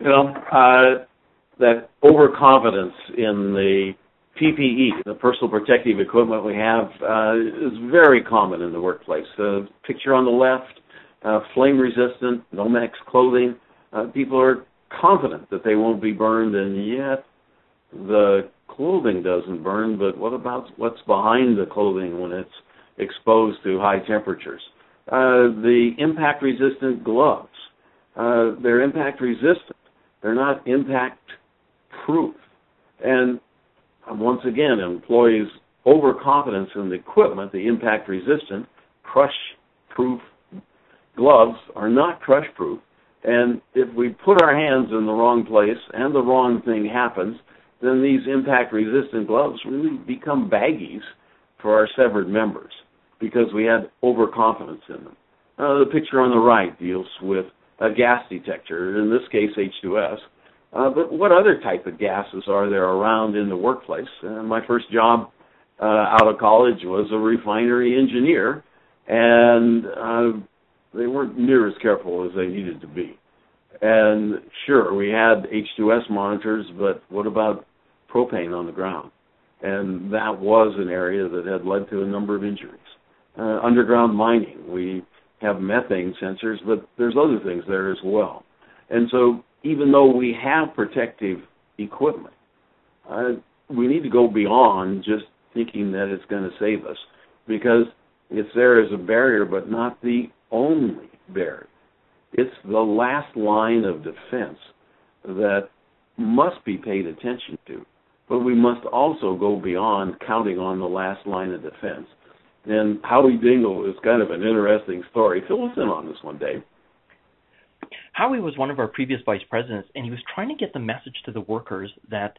That overconfidence in the PPE, the personal protective equipment we have, is very common in the workplace. The picture on the left, flame-resistant, Nomex clothing. People are confident that they won't be burned, and yet the clothing doesn't burn, but what about what's behind the clothing when it's exposed to high temperatures? The impact-resistant gloves, they're impact-resistant. They're not impact-proof. And once again, employees' overconfidence in the equipment, the impact-resistant, crush-proof gloves are not crush-proof, and if we put our hands in the wrong place and the wrong thing happens, then these impact-resistant gloves really become baggies for our severed members because we had overconfidence in them. The picture on the right deals with a gas detector, in this case H2S, but what other type of gases are there around in the workplace? My first job out of college was a refinery engineer, and they weren't near as careful as they needed to be. And sure, we had H2S monitors, but what about propane on the ground? And that was an area that had led to a number of injuries. Underground mining, we have methane sensors, but there's other things there as well. And so even though we have protective equipment, we need to go beyond just thinking that it's going to save us, because it's there as a barrier, but not the only barrier. It's the last line of defense that must be paid attention to, but we must also go beyond counting on the last line of defense. And Howie Dingell is kind of an interesting story. Fill us in on this one, Dave. Howie was one of our previous vice presidents, and he was trying to get the message to the workers that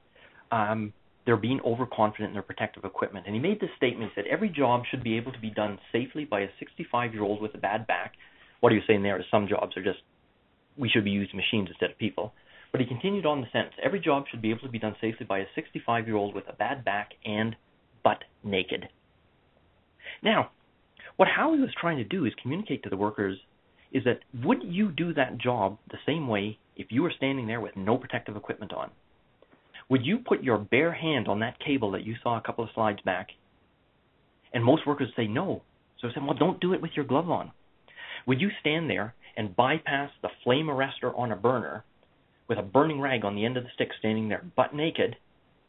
they're being overconfident in their protective equipment. And he made this statement. He said, every job should be able to be done safely by a 65-year-old with a bad back. What are you saying there is some jobs are just, we should be using machines instead of people. But he continued on the sentence. Every job should be able to be done safely by a 65-year-old with a bad back and butt naked. Now, what Howie was trying to do is communicate to the workers is that would you do that job the same way if you were standing there with no protective equipment on? Would you put your bare hand on that cable that you saw a couple of slides back? And most workers say no. So I said, well, don't do it with your glove on. Would you stand there and bypass the flame arrestor on a burner with a burning rag on the end of the stick standing there, butt naked,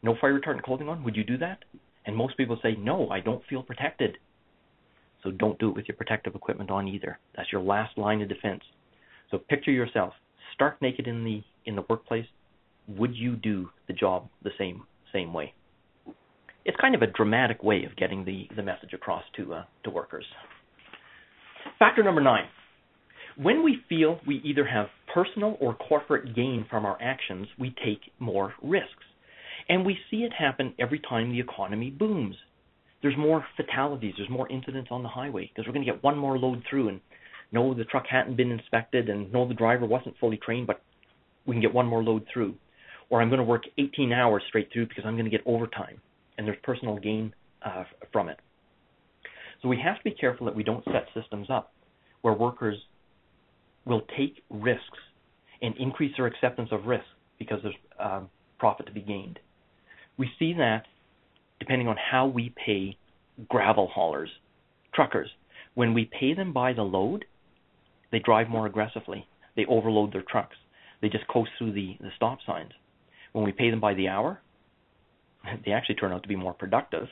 no fire retardant clothing on? Would you do that? And most people say, no, I don't feel protected. So don't do it with your protective equipment on either. That's your last line of defense. So picture yourself stark naked in the workplace. Would you do the job the same way? It's kind of a dramatic way of getting the message across to workers. Factor number 9. When we feel we either have personal or corporate gain from our actions, we take more risks. And we see it happen every time the economy booms. There's more fatalities, there's more incidents on the highway because we're going to get one more load through, and no, the truck hadn't been inspected, and no, the driver wasn't fully trained, but we can get one more load through. Or I'm going to work 18 hours straight through because I'm going to get overtime, and there's personal gain from it. So we have to be careful that we don't set systems up where workers will take risks and increase their acceptance of risk because there's profit to be gained. We see that depending on how we pay gravel haulers, truckers. When we pay them by the load, they drive more aggressively. They overload their trucks. They just coast through the stop signs. When we pay them by the hour, they actually turn out to be more productive,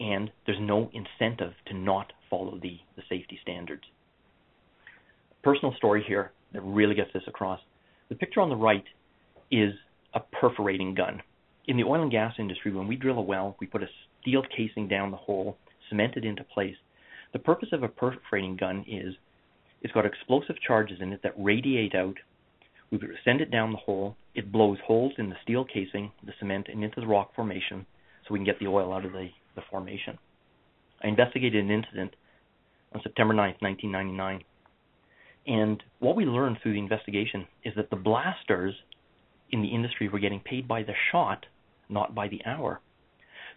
and there's no incentive to not follow the safety standards. Personal story here that really gets this across. The picture on the right is a perforating gun. In the oil and gas industry, when we drill a well, we put a steel casing down the hole, cement it into place. The purpose of a perforating gun is it's got explosive charges in it that radiate out. We send it down the hole. It blows holes in the steel casing, the cement, and into the rock formation so we can get the oil out of the formation. I investigated an incident on September 9th, 1999. And what we learned through the investigation is that the blasters in the industry were getting paid by the shot, not by the hour.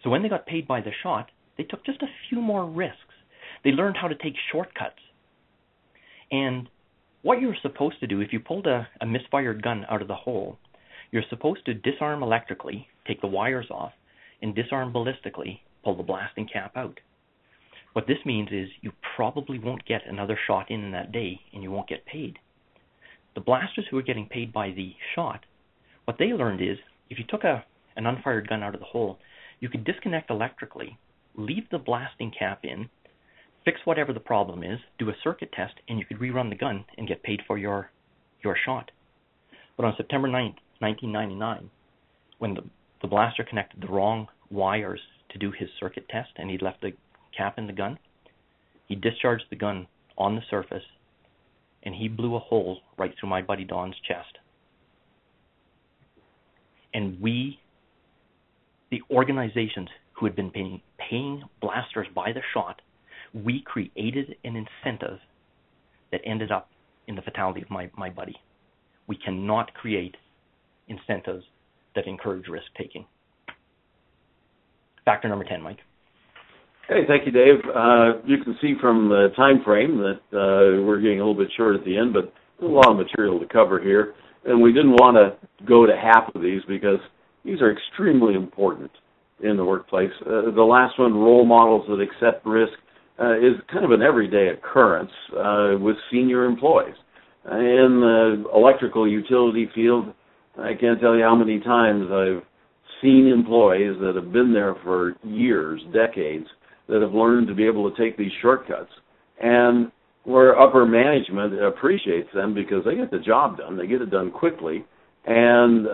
So when they got paid by the shot, they took just a few more risks. They learned how to take shortcuts. And what you're supposed to do, if you pulled a misfired gun out of the hole, you're supposed to disarm electrically, take the wires off, and disarm ballistically, pull the blasting cap out. What this means is you probably won't get another shot in that day, and you won't get paid. The blasters who are getting paid by the shot, what they learned is if you took an unfired gun out of the hole, you could disconnect electrically, leave the blasting cap in, fix whatever the problem is, do a circuit test, and you could rerun the gun and get paid for your shot. But on September 9th, 1999, when the blaster connected the wrong wires to do his circuit test and he'd left the cap in the gun, he discharged the gun on the surface, and he blew a hole right through my buddy Don's chest. And the organizations who had been paying blasters by the shot, we created an incentive that ended up in the fatality of my buddy. We cannot create incentives that encourage risk-taking. Factor number 10, Mike. Hey, thank you, Dave. You can see from the time frame that we're getting a little bit short at the end, but a lot of material to cover here. And we didn't want to go to half of these because these are extremely important in the workplace. The last one, role models that accept risk, is kind of an everyday occurrence with senior employees. In the electrical utility field, I can't tell you how many times I've seen employees that have been there for years, decades, that have learned to be able to take these shortcuts. And where upper management appreciates them because they get the job done, they get it done quickly, and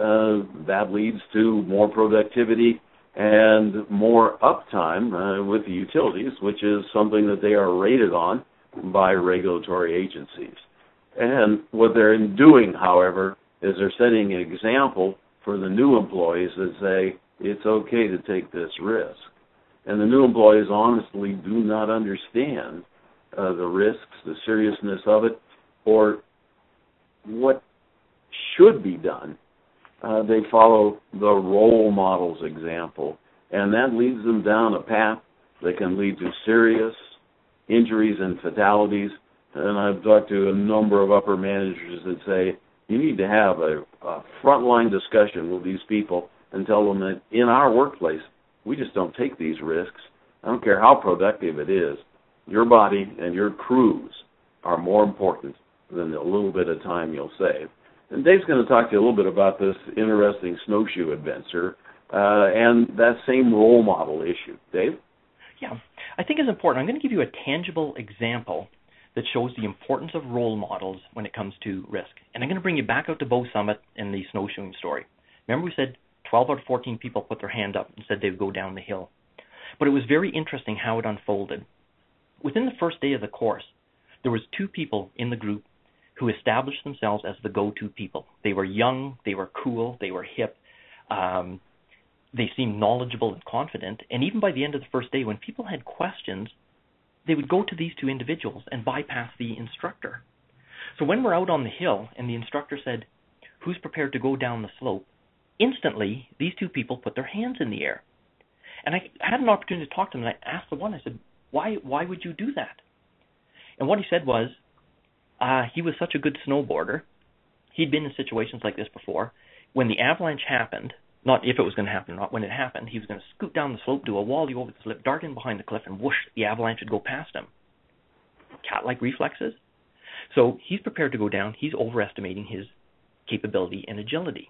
that leads to more productivity and more uptime with the utilities, which is something that they are rated on by regulatory agencies. And what they're doing, however, is they're setting an example for the new employees that say, it's okay to take this risk. And the new employees honestly do not understand the risks, the seriousness of it, or what should be done. They follow the role models example, and that leads them down a path that can lead to serious injuries and fatalities. And I've talked to a number of upper managers that say, you need to have a frontline discussion with these people and tell them that in our workplace, we just don't take these risks. I don't care how productive it is. your body and your crews are more important than the little bit of time you'll save. And Dave's going to talk to you a little bit about this interesting snowshoe adventure and that same role model issue. Dave? Yeah, I think it's important. I'm going to give you a tangible example that shows the importance of role models when it comes to risk. And I'm going to bring you back out to Bow Summit and the snowshoeing story. Remember we said 12 out of 14 people put their hand up and said they'd go down the hill. But it was very interesting how it unfolded. Within the first day of the course, there was two people in the group who established themselves as the go-to people. They were young, they were cool, they were hip, they seemed knowledgeable and confident. And even by the end of the first day, when people had questions, they would go to these two individuals and bypass the instructor. So when we're out on the hill and the instructor said, who's prepared to go down the slope, instantly these two people put their hands in the air. And I had an opportunity to talk to them, and I asked the one, I said, why would you do that? And what he said was, he was such a good snowboarder. He'd been in situations like this before. When the avalanche happened, not if it was going to happen, not when it happened, he was going to scoot down the slope, do a wally over the slip, dart in behind the cliff, and whoosh, the avalanche would go past him. Cat-like reflexes. So he's prepared to go down. He's overestimating his capability and agility.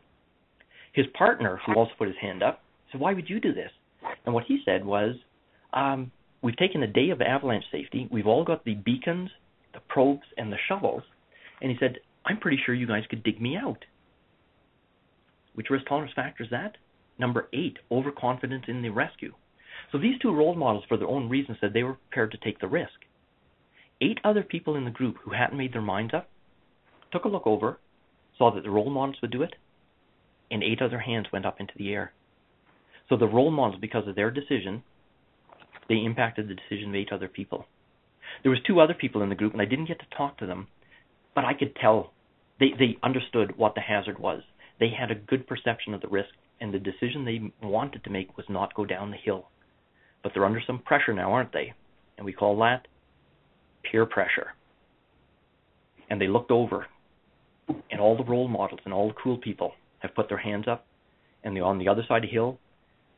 His partner, who also put his hand up, said, why would you do this? And what he said was, we've taken a day of avalanche safety. We've all got the beacons, the probes, and the shovels. And he said, I'm pretty sure you guys could dig me out. Which risk tolerance factor is that? Number 8, overconfidence in the rescue. So these two role models, for their own reasons, said they were prepared to take the risk. 8 other people in the group who hadn't made their minds up took a look over, saw that the role models would do it, and 8 other hands went up into the air. So the role models, because of their decision, they impacted the decision of 8 other people. There was 2 other people in the group, and I didn't get to talk to them, but I could tell they understood what the hazard was. They had a good perception of the risk, and the decision they wanted to make was not go down the hill. But they're under some pressure now, aren't they? And we call that peer pressure. And they looked over, and all the role models and all the cool people have put their hands up, and on the other side of the hill,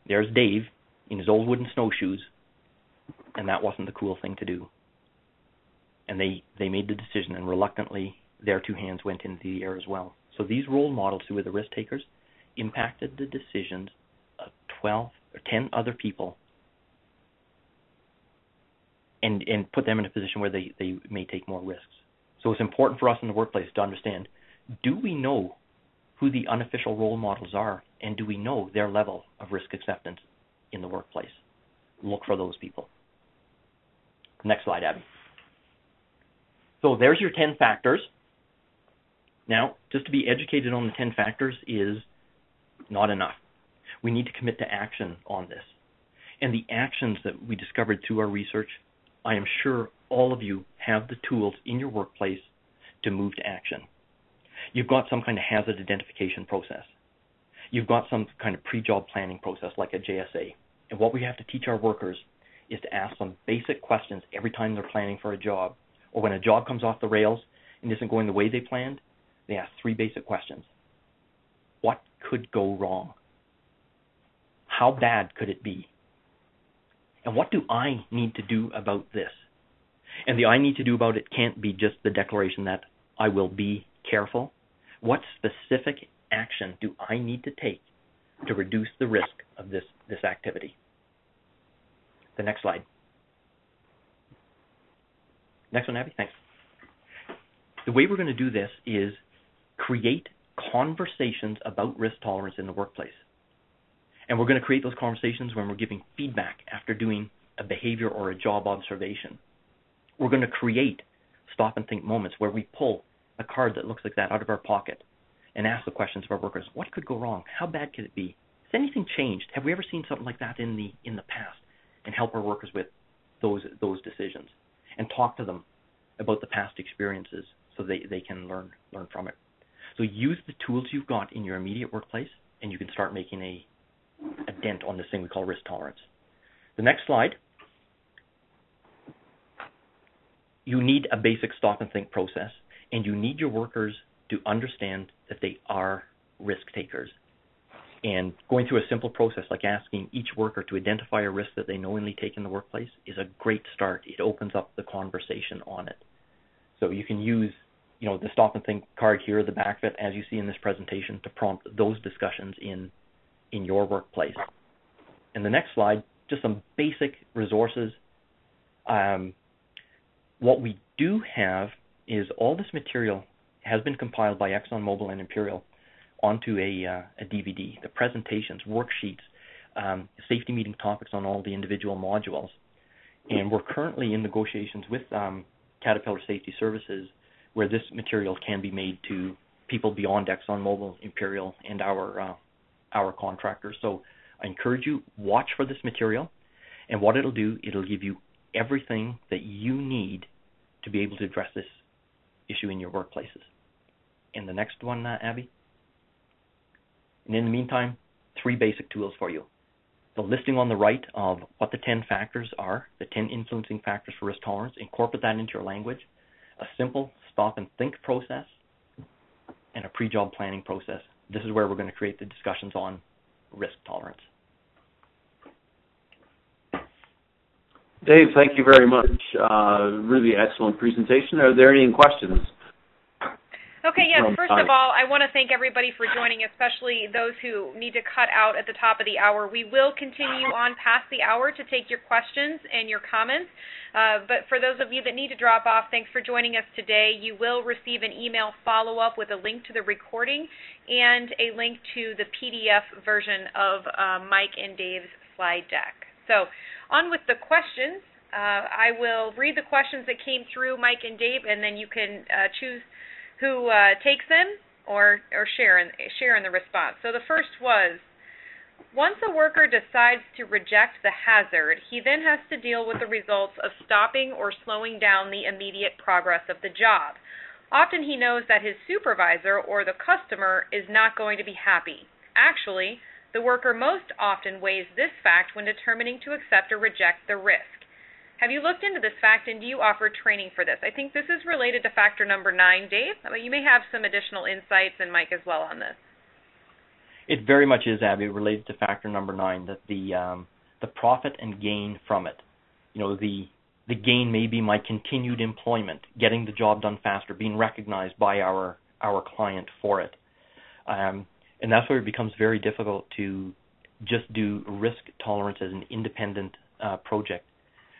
there's Dave in his old wooden snowshoes, and that wasn't the cool thing to do. And they made the decision, and reluctantly, their 2 hands went into the air as well. So these role models who were the risk takers impacted the decisions of 12 or 10 other people and put them in a position where they may take more risks. So it's important for us in the workplace to understand, do we know who the unofficial role models are, and do we know their level of risk acceptance in the workplace? Look for those people. Next slide, Abby. So there's your 10 factors. Now, just to be educated on the 10 factors is not enough. We need to commit to action on this. And the actions that we discovered through our research, I am sure all of you have the tools in your workplace to move to action. You've got some kind of hazard identification process. You've got some kind of pre-job planning process like a JSA. And what we have to teach our workers is to ask some basic questions every time they're planning for a job. Or when a job comes off the rails and isn't going the way they planned, they ask 3 basic questions. What could go wrong? How bad could it be? And what do I need to do about this? And the I need to do about it can't be just the declaration that I will be careful. What specific action do I need to take to reduce the risk of this activity? The next slide. Next one, Abby. Thanks. The way we're going to do this is create conversations about risk tolerance in the workplace. And we're going to create those conversations when we're giving feedback after doing a behavior or a job observation. We're going to create stop and think moments where we pull a card that looks like that out of our pocket and ask the questions of our workers. What could go wrong? How bad could it be? Has anything changed? Have we ever seen something like that in the past? And help our workers with those decisions and talk to them about the past experiences so they can learn from it. So use the tools you've got in your immediate workplace, and you can start making a dent on this thing we call risk tolerance. The next slide, you need a basic stop and think process, and you need your workers to understand that they are risk takers. And going through a simple process like asking each worker to identify a risk that they knowingly take in the workplace is a great start. It opens up the conversation on it. So you can use, you know, the stop and think card here, the back of it, as you see in this presentation, to prompt those discussions in your workplace. And the next slide, just some basic resources. What we do have is all this material has been compiled by ExxonMobil and Imperial onto a DVD, the presentations, worksheets, safety meeting topics on all the individual modules. And we're currently in negotiations with Caterpillar Safety Services where this material can be made to people beyond ExxonMobil, Imperial, and our contractors. So I encourage you, watch for this material, and what it'll do, it'll give you everything that you need to be able to address this issue in your workplaces. And the next one, Abby. And in the meantime, three basic tools for you. The listing on the right of what the 10 factors are, the 10 influencing factors for risk tolerance, incorporate that into your language, a simple stop and think process, and a pre-job planning process. This is where we're going to create the discussions on risk tolerance. Dave, thank you very much. Really excellent presentation. Are there any questions? Okay, yes, first of all, I want to thank everybody for joining, especially those who need to cut out at the top of the hour. We will continue on past the hour to take your questions and your comments. But for those of you that need to drop off, thanks for joining us today. You will receive an email follow-up with a link to the recording and a link to the PDF version of Mike and Dave's slide deck. So on with the questions. I will read the questions that came through, Mike and Dave, and then you can choose who takes them or share in the response. So the first was, once a worker decides to reject the hazard, he then has to deal with the results of stopping or slowing down the immediate progress of the job. Often he knows that his supervisor or the customer is not going to be happy. Actually, the worker most often weighs this fact when determining to accept or reject the risk. Have you looked into this fact, and do you offer training for this? I think this is related to factor number 9, Dave, but you may have some additional insights, and Mike as well, on this. It very much is, Abby, related to factor number 9, that the profit and gain from it. You know, the gain may be my continued employment, getting the job done faster, being recognized by our client for it. And that's where it becomes very difficult to just do risk tolerance as an independent project.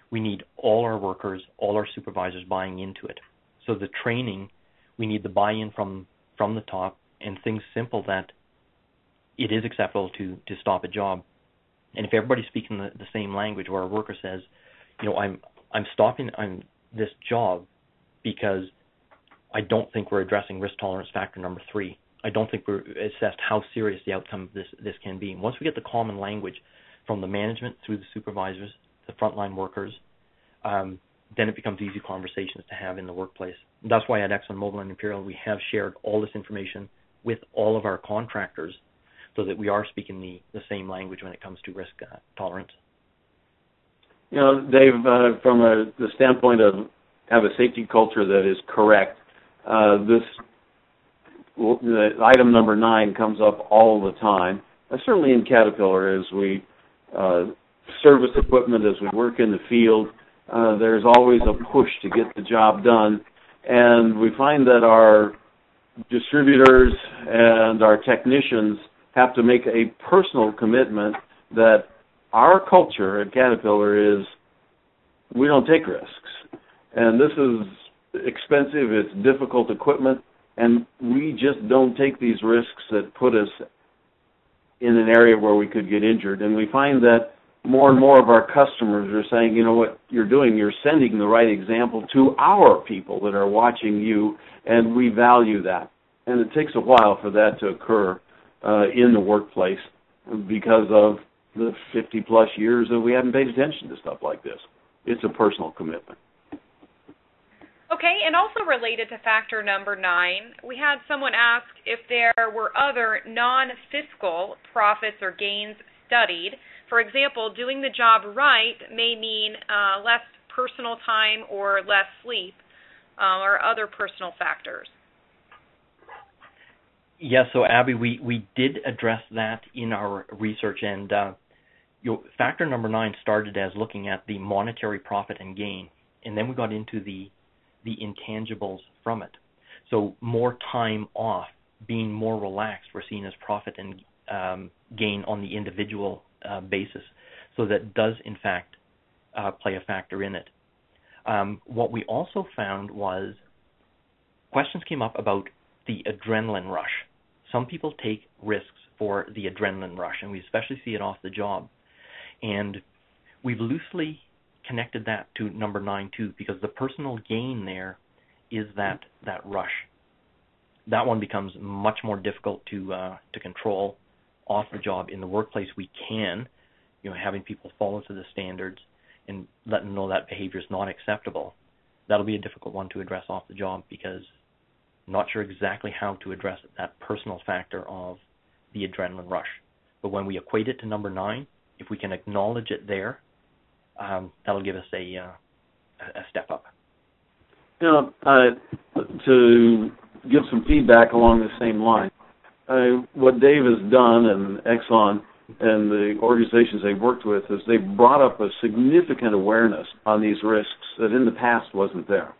We need all our workers, all our supervisors buying into it. So the training, we need the buy-in from the top, and things simple that it is acceptable to stop a job. And if everybody's speaking the same language, where a worker says, you know, I'm stopping this job because I don't think we're addressing risk tolerance factor number 3. I don't think we're assessed how serious the outcome of this can be. And once we get the common language from the management through the supervisors, the frontline workers, then it becomes easy conversations to have in the workplace. That's why at ExxonMobil and Imperial we have shared all this information with all of our contractors so that we are speaking the same language when it comes to risk tolerance. You know, Dave, from the standpoint of have a safety culture that is correct, the item number 9 comes up all the time, certainly in Caterpillar as we service equipment, as we work in the field, there's always a push to get the job done, and we find that our distributors and our technicians have to make a personal commitment that our culture at Caterpillar is we don't take risks, and this is expensive, it's difficult equipment, and we just don't take these risks that put us in an area where we could get injured. And we find that more and more of our customers are saying, you know what you're doing, you're sending the right example to our people that are watching you, and we value that. And it takes a while for that to occur in the workplace because of the 50-plus years that we haven't paid attention to stuff like this. It's a personal commitment. Okay, and also related to factor number 9, we had someone ask if there were other non-fiscal profits or gains studied. For example, doing the job right may mean less personal time or less sleep or other personal factors. Yeah, so Abby, we did address that in our research, and factor number 9 started as looking at the monetary profit and gain, and then we got into the intangibles from it. So more time off, being more relaxed, were seen as profit and gain on the individual basis. So that does, in fact, play a factor in it. What we also found was questions came up about the adrenaline rush. Some people take risks for the adrenaline rush, and we especially see it off the job. And we've loosely connected that to number 9 too, because the personal gain there is that rush. That one becomes much more difficult to control off the job. In the workplace, we can, having people follow to the standards and let them know that behavior is not acceptable. That'll be a difficult one to address off the job, because I'm not sure exactly how to address that personal factor of the adrenaline rush. But when we equate it to number 9, if we can acknowledge it there, that'll give us a step up. Now, to give some feedback along the same line, what Dave has done and Exxon and the organizations they've worked with is they've brought up a significant awareness on these risks that in the past wasn't there.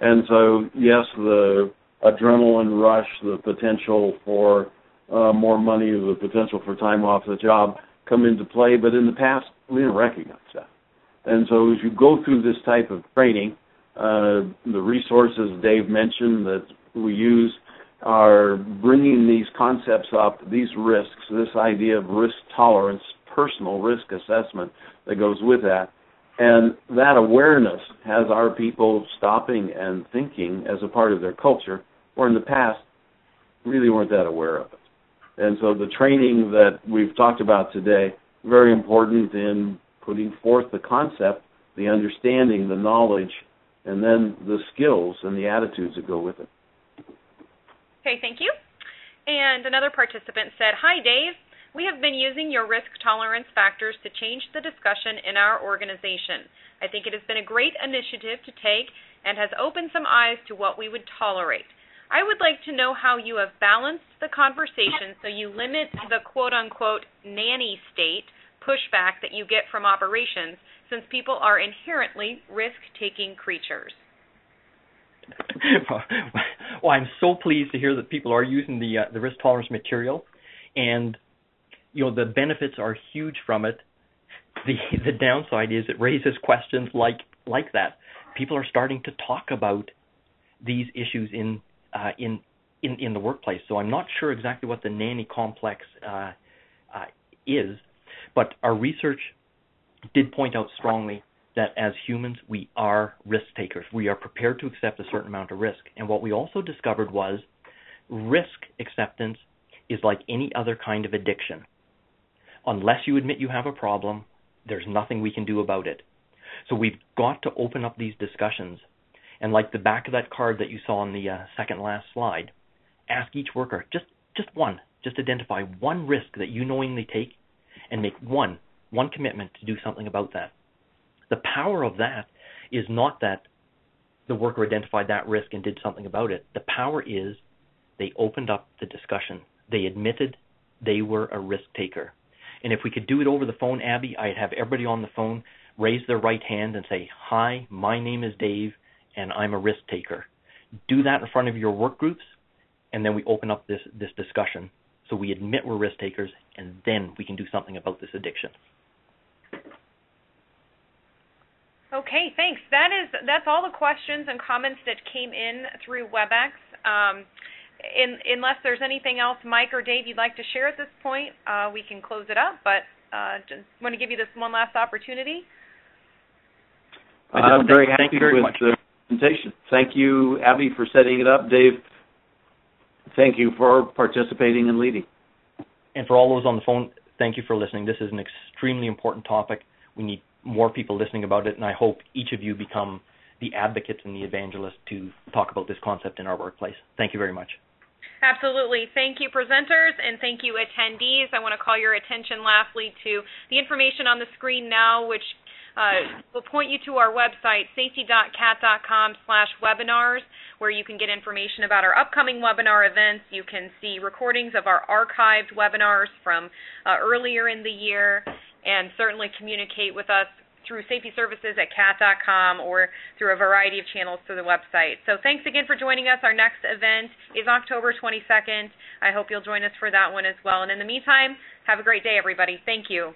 And so, yes, the adrenaline rush, the potential for more money, the potential for time off the job come into play, but in the past, we didn't recognize that. And so as you go through this type of training, the resources Dave mentioned that we use are bringing these concepts up, these risks, this idea of risk tolerance, personal risk assessment that goes with that. And that awareness has our people stopping and thinking as a part of their culture, where in the past really weren't that aware of it. And so the training that we've talked about today, very important in putting forth the concept, the understanding, the knowledge, and then the skills and the attitudes that go with it. Okay, thank you. And another participant said, "Hi, Dave. We have been using your risk tolerance factors to change the discussion in our organization. I think it has been a great initiative to take and has opened some eyes to what we would tolerate. I would like to know how you have balanced the conversation so you limit the quote-unquote nanny state pushback that you get from operations, since people are inherently risk-taking creatures." Well, I'm so pleased to hear that people are using the risk tolerance material, and the benefits are huge from it. The downside is it raises questions like that. People are starting to talk about these issues in the workplace. So I'm not sure exactly what the nanny complex is, but our research did point out strongly that as humans, we are risk takers. We are prepared to accept a certain amount of risk. And what we also discovered was risk acceptance is like any other kind of addiction. Unless you admit you have a problem, there's nothing we can do about it. So we've got to open up these discussions. And like the back of that card that you saw on the second last slide, ask each worker, just identify one risk that you knowingly take and make one commitment to do something about that. The power of that is not that the worker identified that risk and did something about it. The power is they opened up the discussion. They admitted they were a risk taker. And if we could do it over the phone, Abby, I'd have everybody on the phone raise their right hand and say, "Hi, my name is Dave, and I'm a risk taker." Do that in front of your work groups, and then we open up this discussion. So we admit we're risk takers, and then we can do something about this addiction. Okay, thanks. That's all the questions and comments that came in through WebEx. Unless there's anything else, Mike or Dave, you'd like to share at this point, we can close it up, but just want to give you this one last opportunity. I'm very happy with the presentation. Thank you, Abby, for setting it up. Dave, thank you for participating and leading. And for all those on the phone, thank you for listening. This is an extremely important topic. We need more people listening about it, and I hope each of you become the advocates and the evangelists to talk about this concept in our workplace. Thank you very much. Absolutely. Thank you, presenters, and thank you, attendees. I want to call your attention lastly to the information on the screen now, which We'll point you to our website, safety.cat.com/webinars, where you can get information about our upcoming webinar events. You can see recordings of our archived webinars from earlier in the year, and certainly communicate with us through safetyservices@cat.com or through a variety of channels through the website. So thanks again for joining us. Our next event is October 22nd. I hope you'll join us for that one as well. And in the meantime, have a great day, everybody. Thank you.